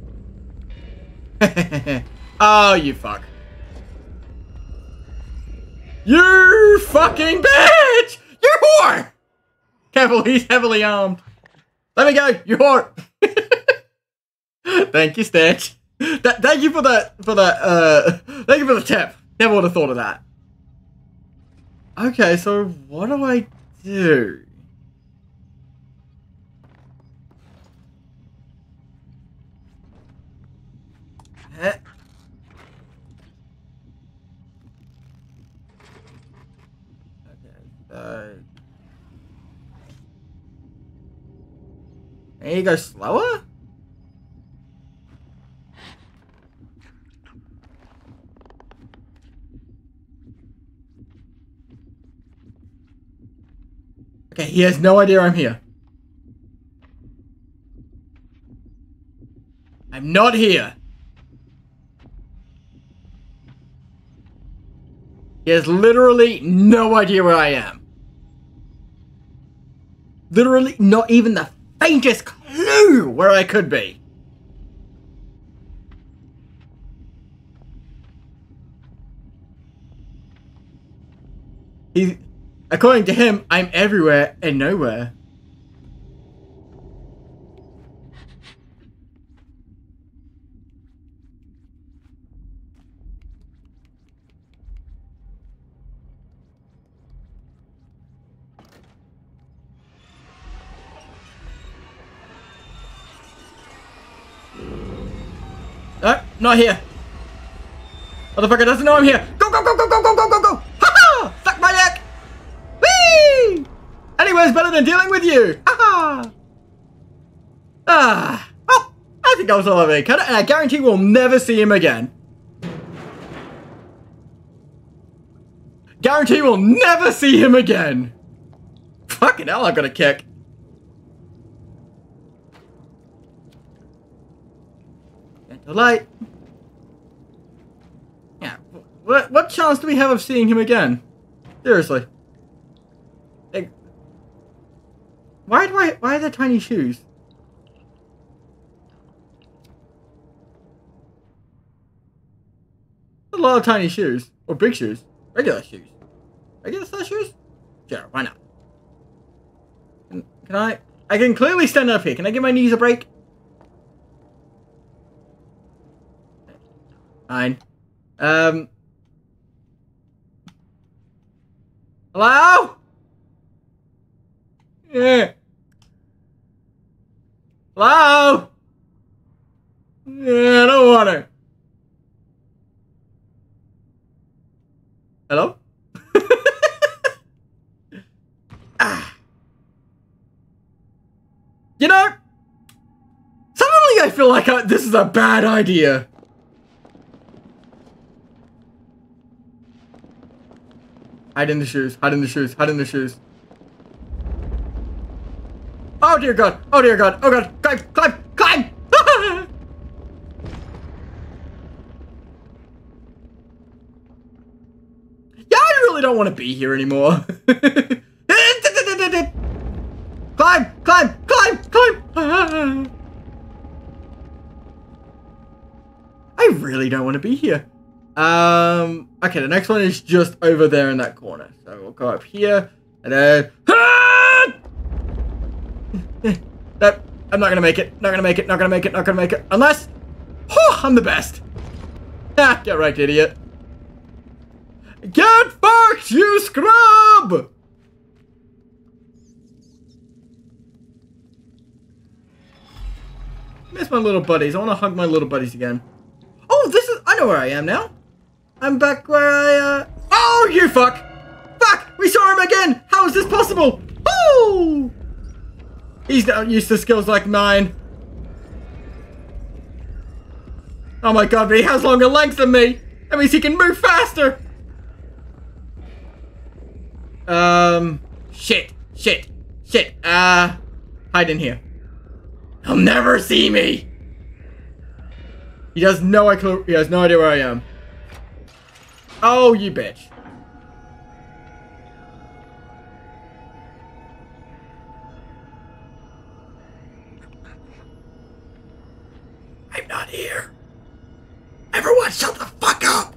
Oh, you fuck. You fucking bitch! You whore! Careful, he's heavily armed. Let me go, you whore! Thank you, Stitch. Th thank you for the for the uh thank you for the tip. Never would have thought of that. Okay, so what do I do? Eh. Okay, uh I need to go slower? Okay, he has no idea I'm here. I'm not here. He has literally no idea where I am. Literally not even the faintest clue where I could be. He, according to him, I'm everywhere and nowhere. No, not here. Motherfucker doesn't know I'm here. Go, go, go, go, go, go, go, go, go. Ha ha! Suck my neck. Whee! Anywhere's better than dealing with you. Ha ha! Ah. Oh, I think that was all I've ever cut it, and I guarantee we'll never see him again. Guarantee we'll never see him again. Fucking hell, I've got a kick. Light. Yeah. What what chance do we have of seeing him again? Seriously. Like, why do I? Why are there tiny shoes? A lot of tiny shoes, or big shoes, regular shoes, regular size shoes. Sure, why not? Can, can I? I can clearly stand up here. Can I give my knees a break? Fine. Um. Hello? Yeah. Hello? Yeah, I don't want her. Hello? You know, suddenly I feel like I, this is a bad idea. Hide in the shoes, hide in the shoes, hide in the shoes. Oh dear God, oh dear God, oh God, climb, climb, climb! Yeah, I really don't want to be here anymore. Climb, climb, climb, climb! I really don't want to be here. Um, okay, the next one is just over there in that corner. So we'll go up here, and then... Ah! Nope, I'm not gonna make it, not gonna make it, not gonna make it, not gonna make it, unless... Oh, I'm the best! Ah, get wrecked, idiot. Get fucked, you scrub! Miss my little buddies. I want to hug my little buddies again. Oh, this is... I know where I am now. I'm back where I... Uh... Oh, you fuck! Fuck! We saw him again! How is this possible? Oh! He's not used to skills like mine. Oh my God, but he has longer legs than me! That means he can move faster! Um... Shit. Shit. Shit. Uh... Hide in here. He'll never see me. He has no idea. He has no idea where I am. Oh, you bitch! I'm not here. Everyone, shut the fuck up!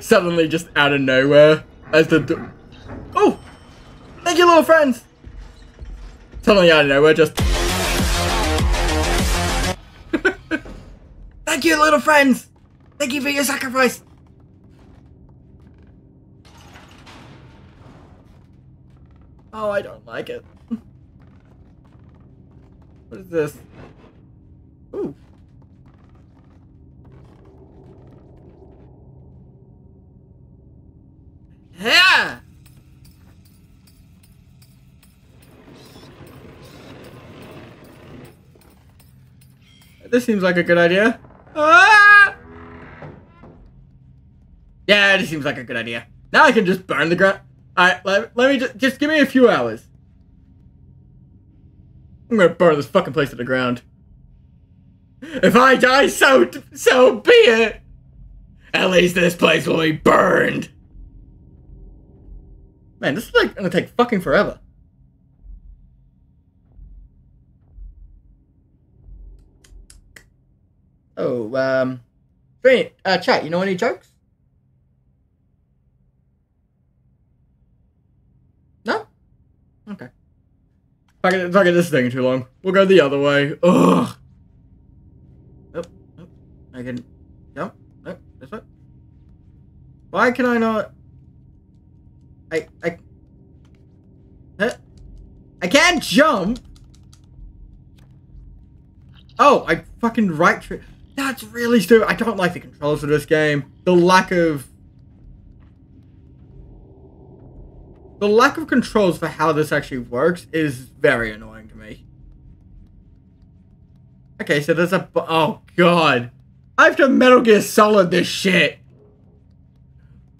Suddenly, just out of nowhere, as the do oh. Thank you, little friends! Suddenly, I don't know, we're just... Thank you, little friends! Thank you for your sacrifice! Oh, I don't like it. What is this? Ooh. Yeah! This seems like a good idea. Ah! Yeah, this seems like a good idea. Now I can just burn the ground. Alright, let, let me just... Just give me a few hours. I'm gonna burn this fucking place to the ground. If I die, so, so be it! At least this place will be burned! Man, this is like gonna take fucking forever. Oh, um, brilliant. Uh, chat, you know any jokes? No? Okay. If I get this thing too long, we'll go the other way. Ugh. Nope, nope. I can, nope, nope, this way. Why can I not? I, I, huh? I can't jump. Oh, I fucking right trick. That's really stupid. I don't like the controls of this game. The lack of... The lack of controls for how this actually works is very annoying to me. Okay, so there's a... Oh, God. I have to Metal Gear Solid this shit.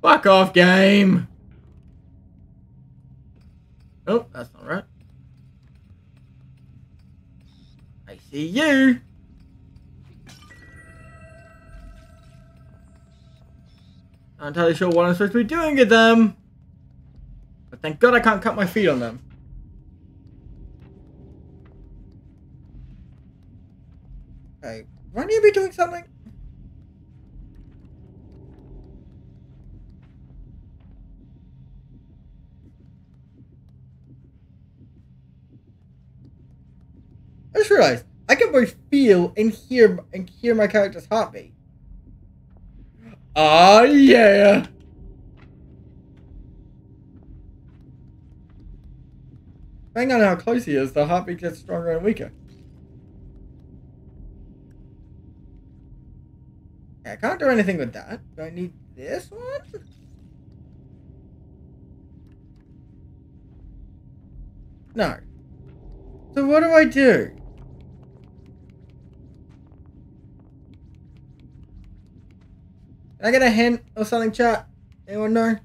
Fuck off, game. Oh, that's not right. I see you. Not entirely sure what I'm supposed to be doing with them. But thank God I can't cut my feet on them. Okay, wouldn't you be doing something? I just realized I can both feel and hear and hear my character's heartbeat. Oh yeah! Depending on how close he is, the heartbeat gets stronger and weaker. Okay, I can't do anything with that. Do I need this one? No. So what do I do? Can I get a hint or something, chat? Anyone know?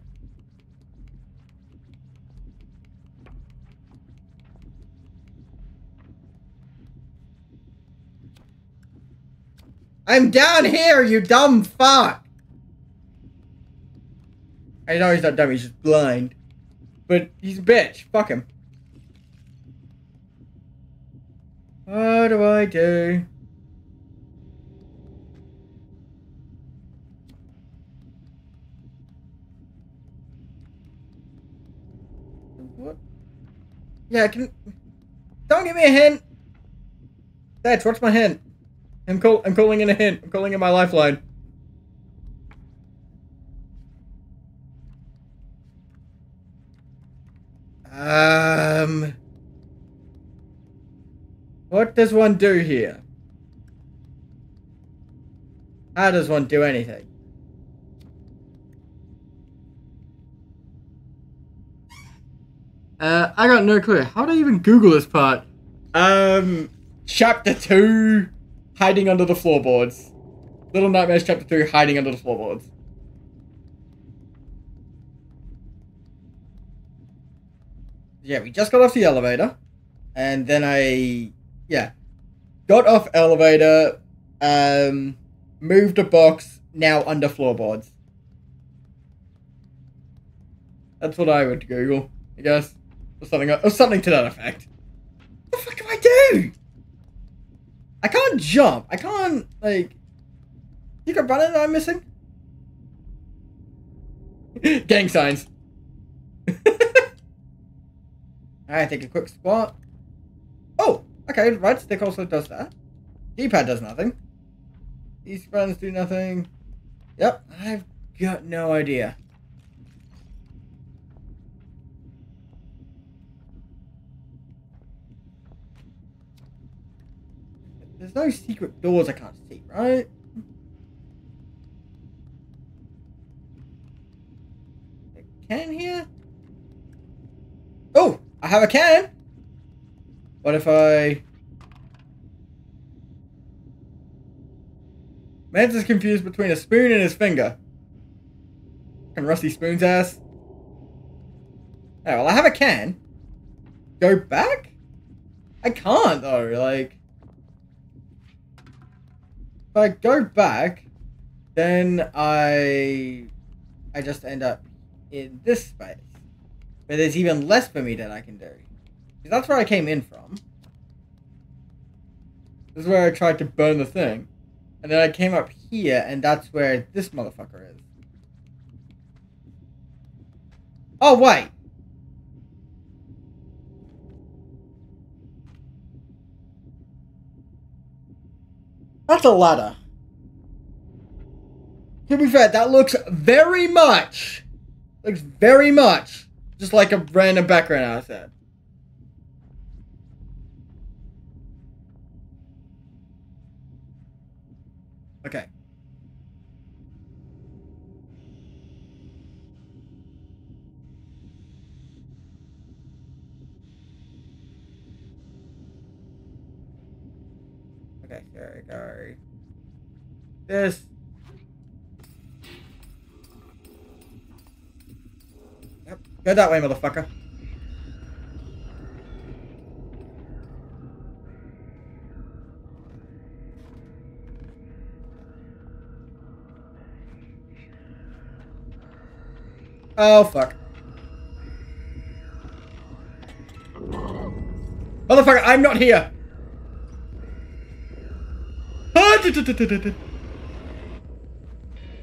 I'm down here, you dumb fuck! I know he's not dumb, he's just blind. But he's a bitch, fuck him. What do I do? What? Yeah, can... Don't give me a hint! That's what's my hint? I'm call I'm calling in a hint. I'm calling in my lifeline. Um, what does one do here? How does one do anything? Uh, I got no clue. How do I even Google this part? Um, chapter two. Hiding under the floorboards. Little Nightmares Chapter two, hiding under the floorboards. Yeah, we just got off the elevator. And then I... Yeah. Got off elevator. Um, moved a box. Now under floorboards. That's what I would Google, I guess. Or something, or something to that effect. What the fuck do I do? I can't jump. I can't, like... You got a button that I'm missing? Gang signs. Alright, take a quick squat. Oh! Okay, right stick also does that. D-pad does nothing. These buttons do nothing. Yep, I've got no idea. There's no secret doors I can't see, right? A can here? Oh! I have a can! What if I... Mans is confused between a spoon and his finger. Fucking Rusty Spoon's ass. Oh, well, I have a can. Go back? I can't, though, like... If I go back, then I I just end up in this space. But there's even less for me that I can do. Because that's where I came in from. This is where I tried to burn the thing. And then I came up here, and that's where this motherfucker is. Oh, wait! That's a ladder. To be fair, that looks very much, looks very much, just like a random background I said. Okay. Okay, here we go. This. Yep. Go that way, motherfucker. Oh, fuck. Motherfucker, I'm not here!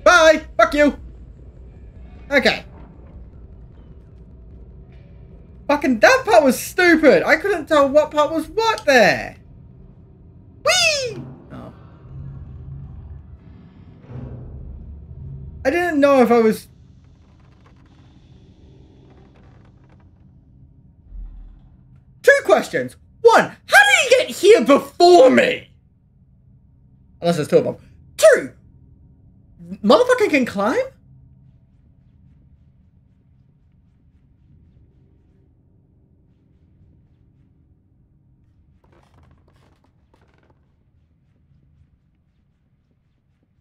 Bye! Fuck you! Okay. Fucking that part was stupid! I couldn't tell what part was what there! Whee! Oh. I didn't know if I was... Two questions! One, how did he get here before me? Unless there's two of them. Two! Motherfucker can climb?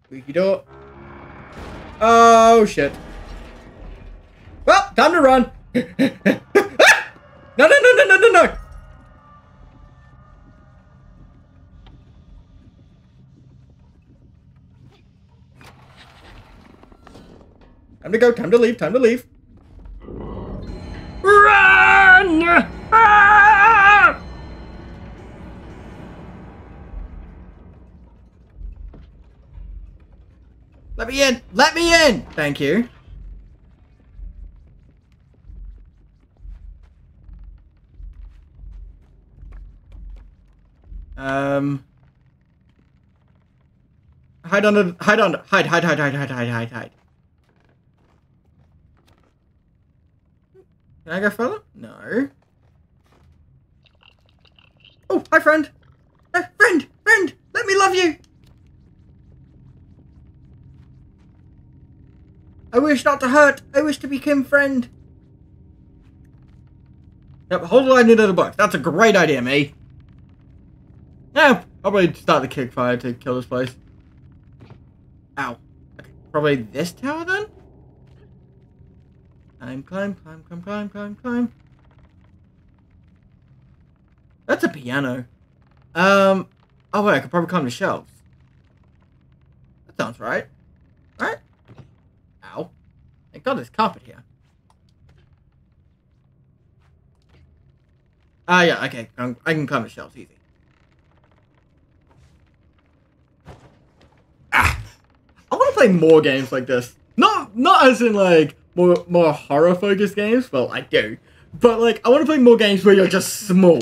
Squeaky door. Oh, shit. Well, time to run. Ah! No, no, no, no, no, no, no. Time to go. Time to leave. Time to leave. Run! Ah! Let me in! Let me in! Thank you. Um. Hide under. Hide under. Hide. Hide. Hide. Hide. Hide. Hide. Hide. Hide. Can I go further? No. Oh, hi, friend. No, friend, friend, let me love you. I wish not to hurt. I wish to become friend. Yep, hold the line into the box. That's a great idea, me. No, probably start the campfire to kill this place. Ow. Okay, probably this tower then? Climb, climb, climb, climb, climb, climb, climb. That's a piano. Um, oh wait, I could probably climb the shelves. That sounds right. Right? Ow. Thank God there's carpet here. Ah, uh, yeah, okay. I'm, I can climb the shelves, easy. Ah! I want to play more games like this. Not, not as in like... More, more horror-focused games? Well, I do. But, like, I want to play more games where you're just small.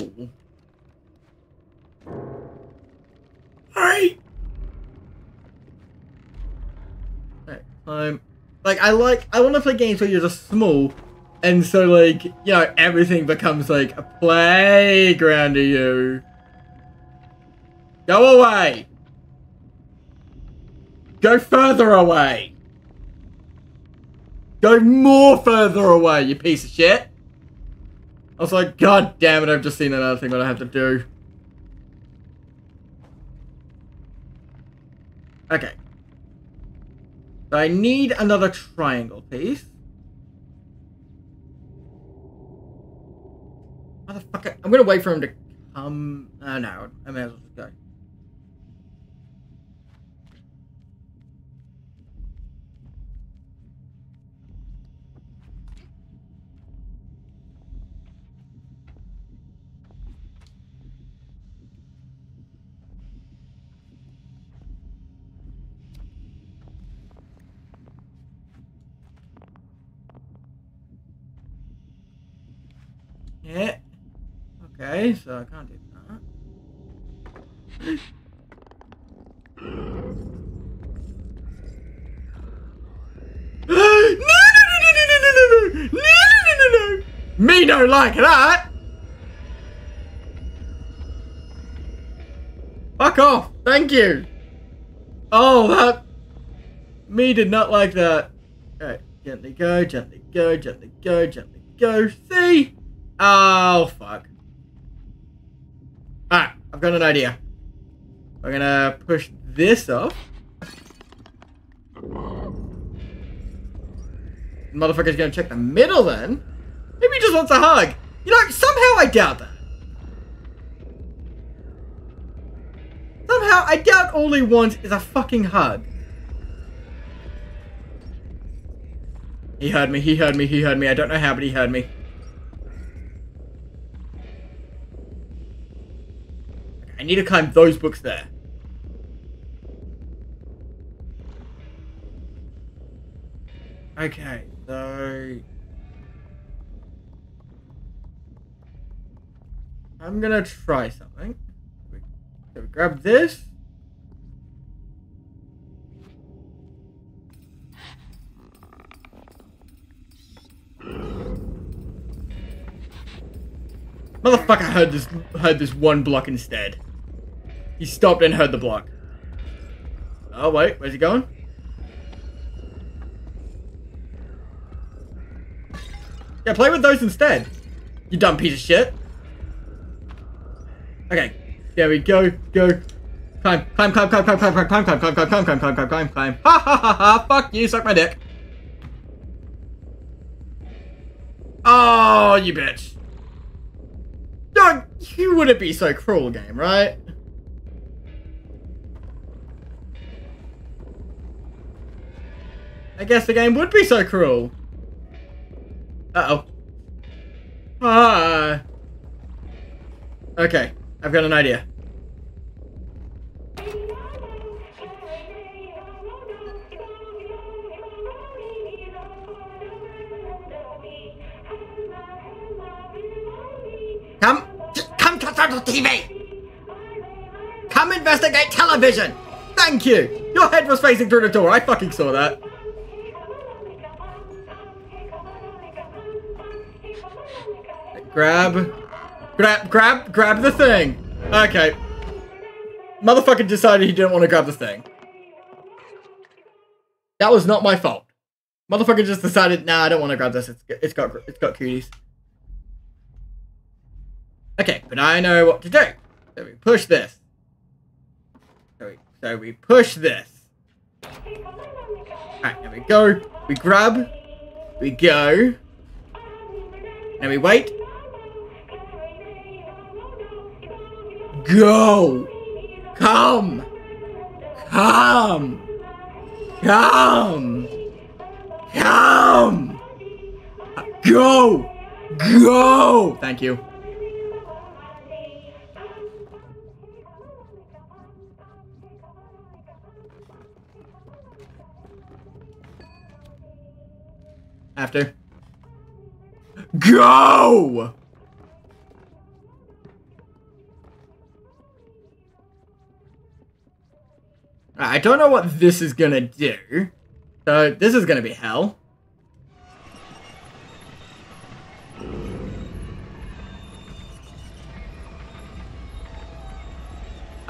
Alright! Alright, um... Like, I like... I want to play games where you're just small, and so, like, you know, everything becomes, like, a playground to you. Go away! Go further away! Go more further away, you piece of shit! I was like, God damn it, I've just seen another thing that I have to do. Okay. So I need another triangle piece. Motherfucker, I'm gonna wait for him to come. Oh no, I may as well just go. Yeah. Okay, so I can't do that. No, no, no, no, no, no, no, no, no, no, no, no, me don't like that. Fuck off. Thank you. Oh, that. Me did not like that. All right, gently go, gently go, gently go, gently go. See. Oh, fuck. Alright, I've got an idea. We're gonna push this up. Motherfucker's gonna check the middle then. Maybe he just wants a hug. You know, somehow I doubt that. Somehow I doubt all he wants is a fucking hug. He heard me, he heard me, he heard me. I don't know how, but he heard me. I need to climb those books there. Okay, so... I'm gonna try something. So we grab this. Motherfucker heard this, heard this one block instead. He stopped and heard the block. Oh, wait. Where's he going? Yeah, play with those instead. You dumb piece of shit. Okay. There we go. Go. Climb, Climb, climb, climb, climb, climb, climb, climb, climb, climb, climb, climb, climb, climb, climb, climb, climb. Ha ha ha ha! Fuck you! Suck my dick. Oh, you bitch! Don't you wouldn't be so cruel, game, right? I guess the game would be so cruel. Uh oh. Ah. Okay, I've got an idea. Come, come to Central T V! Come investigate television! Thank you! Your head was facing through the door, I fucking saw that. Grab, grab, grab, grab the thing. Okay. Motherfucker decided he didn't want to grab the thing. That was not my fault. Motherfucker just decided, nah, I don't want to grab this. It's, it's got, it's got cooties. Okay, but I know what to do. So we push this. So we, so we push this. Alright, there we go. We grab. We go. Now we wait. Go! Come! Come! Come! Come! Go! Go! Thank you. After. Go! I don't know what this is gonna do. So, this is gonna be hell.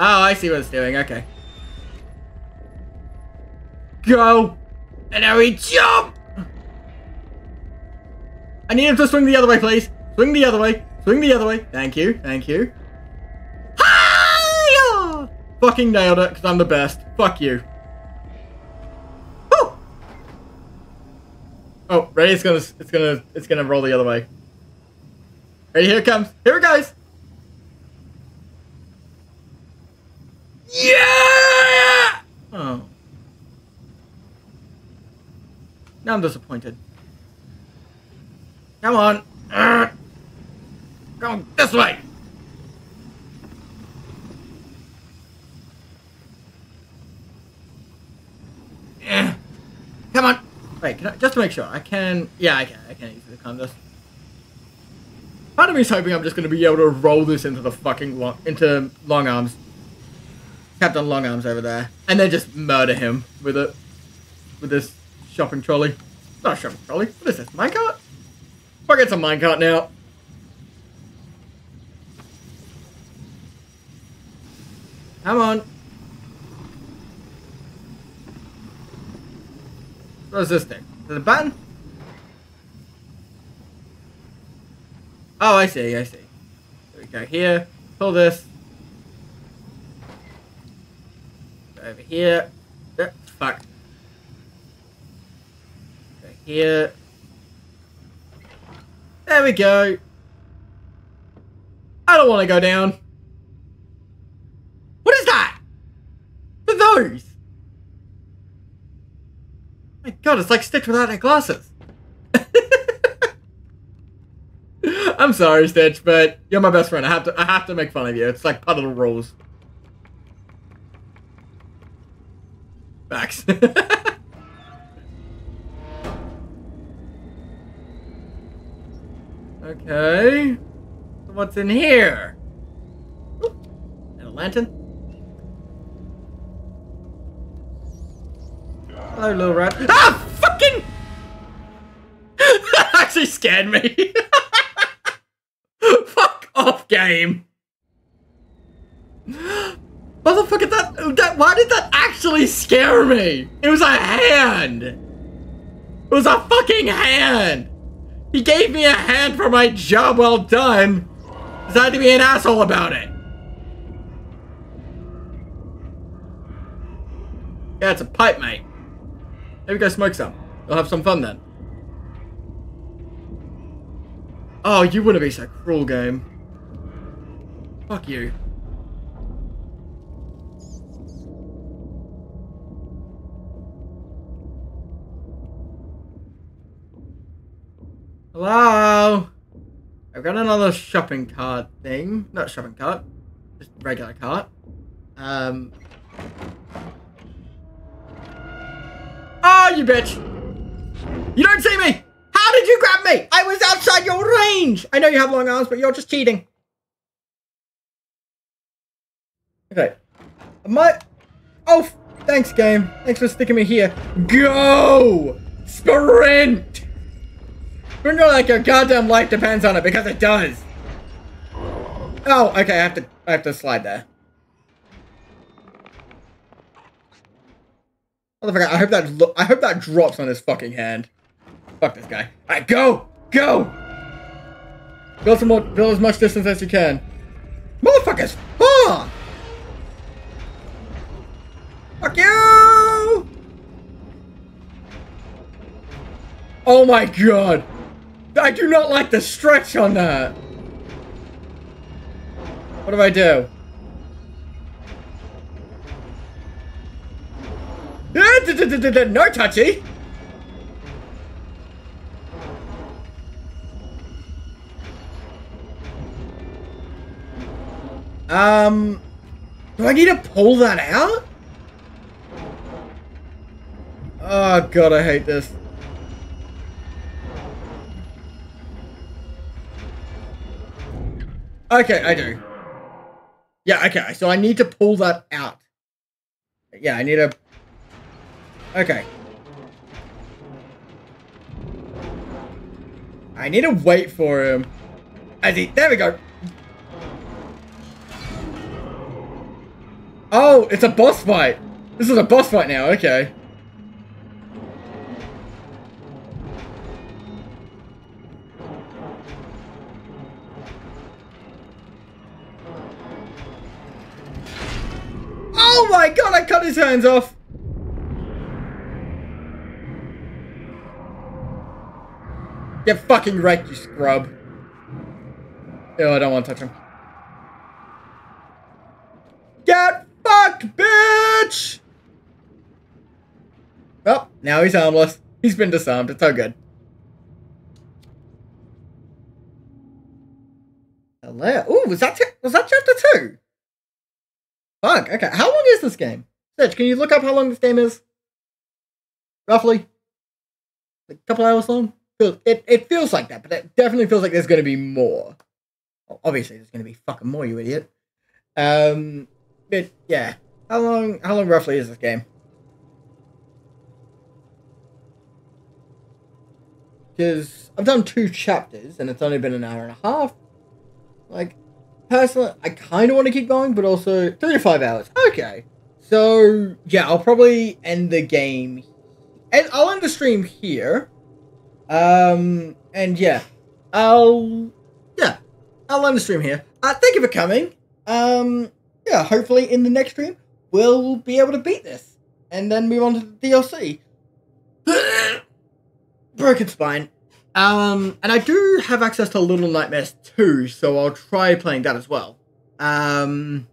Oh, I see what it's doing, okay. Go! And now we jump! I need him to swing the other way, please. Swing the other way. Swing the other way. Thank you, thank you. Fucking nailed it, because I'm the best. Fuck you. Woo! Oh, ready? It's gonna, it's gonna, it's gonna roll the other way. Ready? Here it comes. Here it goes. Yeah! Oh. Now I'm disappointed. Come on. Arrgh. Going this way. Come on! Wait, can I, just to make sure, I can... Yeah, I can. I can easily climb this. Part of me's hoping I'm just going to be able to roll this into the fucking... Long, into Long Arms. Captain Long Arms over there. And then just murder him with it. With this shopping trolley. Not a shopping trolley. What is this? Minecart? Fuck, it's a minecart now. Come on. What is this thing? Is it a button? Oh, I see, I see. There we go here. Pull this. Go over here. Oh, fuck. Go here. There we go. I don't want to go down. What is that? For those? My god, it's like Stitch without her glasses. I'm sorry, Stitch, but you're my best friend. I have to I have to make fun of you. It's like part of the rules. Facts. Okay. So what's in here? Oop. And a lantern. Hello, little rat. Ah! Fucking! That actually scared me. Fuck off, game. Motherfucker, that, that... Why did that actually scare me? It was a hand. It was a fucking hand. He gave me a hand for my job well done. Decided to be an asshole about it. Yeah, it's a pipe, mate. Maybe go smoke some. You'll have some fun then. Oh, you wouldn't be so cruel, game. Fuck you. Hello? I've got another shopping cart thing. Not shopping cart. Just regular cart. Um... Oh, you bitch! You don't see me! How did you grab me? I was outside your range! I know you have long arms, but you're just cheating. Okay. Am I... Oh, thanks, game. Thanks for sticking me here. Go! Sprint! Sprint like your goddamn life depends on it, because it does. Oh, okay, I have to... I have to slide there. Motherfucker, I hope that lo I hope that drops on his fucking hand. Fuck this guy. Alright, go! Go! Build some more, build as much distance as you can. Motherfuckers! Fuck! Fuck you! Oh my god! I do not like the stretch on that! What do I do? No touchy! Um... Do I need to pull that out? Oh god, I hate this. Okay, I do. Yeah, okay, so I need to pull that out. Yeah, I need to... Okay. I need to wait for him. As he, there we go. Oh, it's a boss fight. This is a boss fight now. Okay. Oh my god! I cut his hands off. Get fucking wrecked, you scrub. Ew, I don't want to touch him. Get fucked, bitch! Well, now he's harmless. He's been disarmed. It's all good. Hello. Ooh, was that, was that chapter two? Fuck, okay. How long is this game? Search, can you look up how long this game is? Roughly? Like a couple hours long? It, it feels like that, but it definitely feels like there's going to be more. Well, obviously, there's going to be fucking more, you idiot. Um, but yeah, how long? How long roughly is this game? Because I've done two chapters, and it's only been an hour and a half. Like, personally, I kind of want to keep going, but also three to five hours. Okay, so yeah, I'll probably end the game, and I'll end the stream here. Um, and yeah, I'll, yeah, I'll end the stream here. Uh, thank you for coming. Um, yeah, hopefully in the next stream, we'll be able to beat this. And then move on to the D L C. Broken spine. Um, and I do have access to Little Nightmares two, so I'll try playing that as well. Um,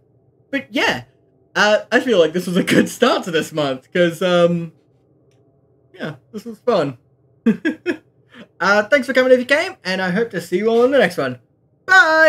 but yeah, uh, I feel like this was a good start to this month, because, um, yeah, this was fun. Uh, thanks for coming if you came, and I hope to see you all in the next one. Bye!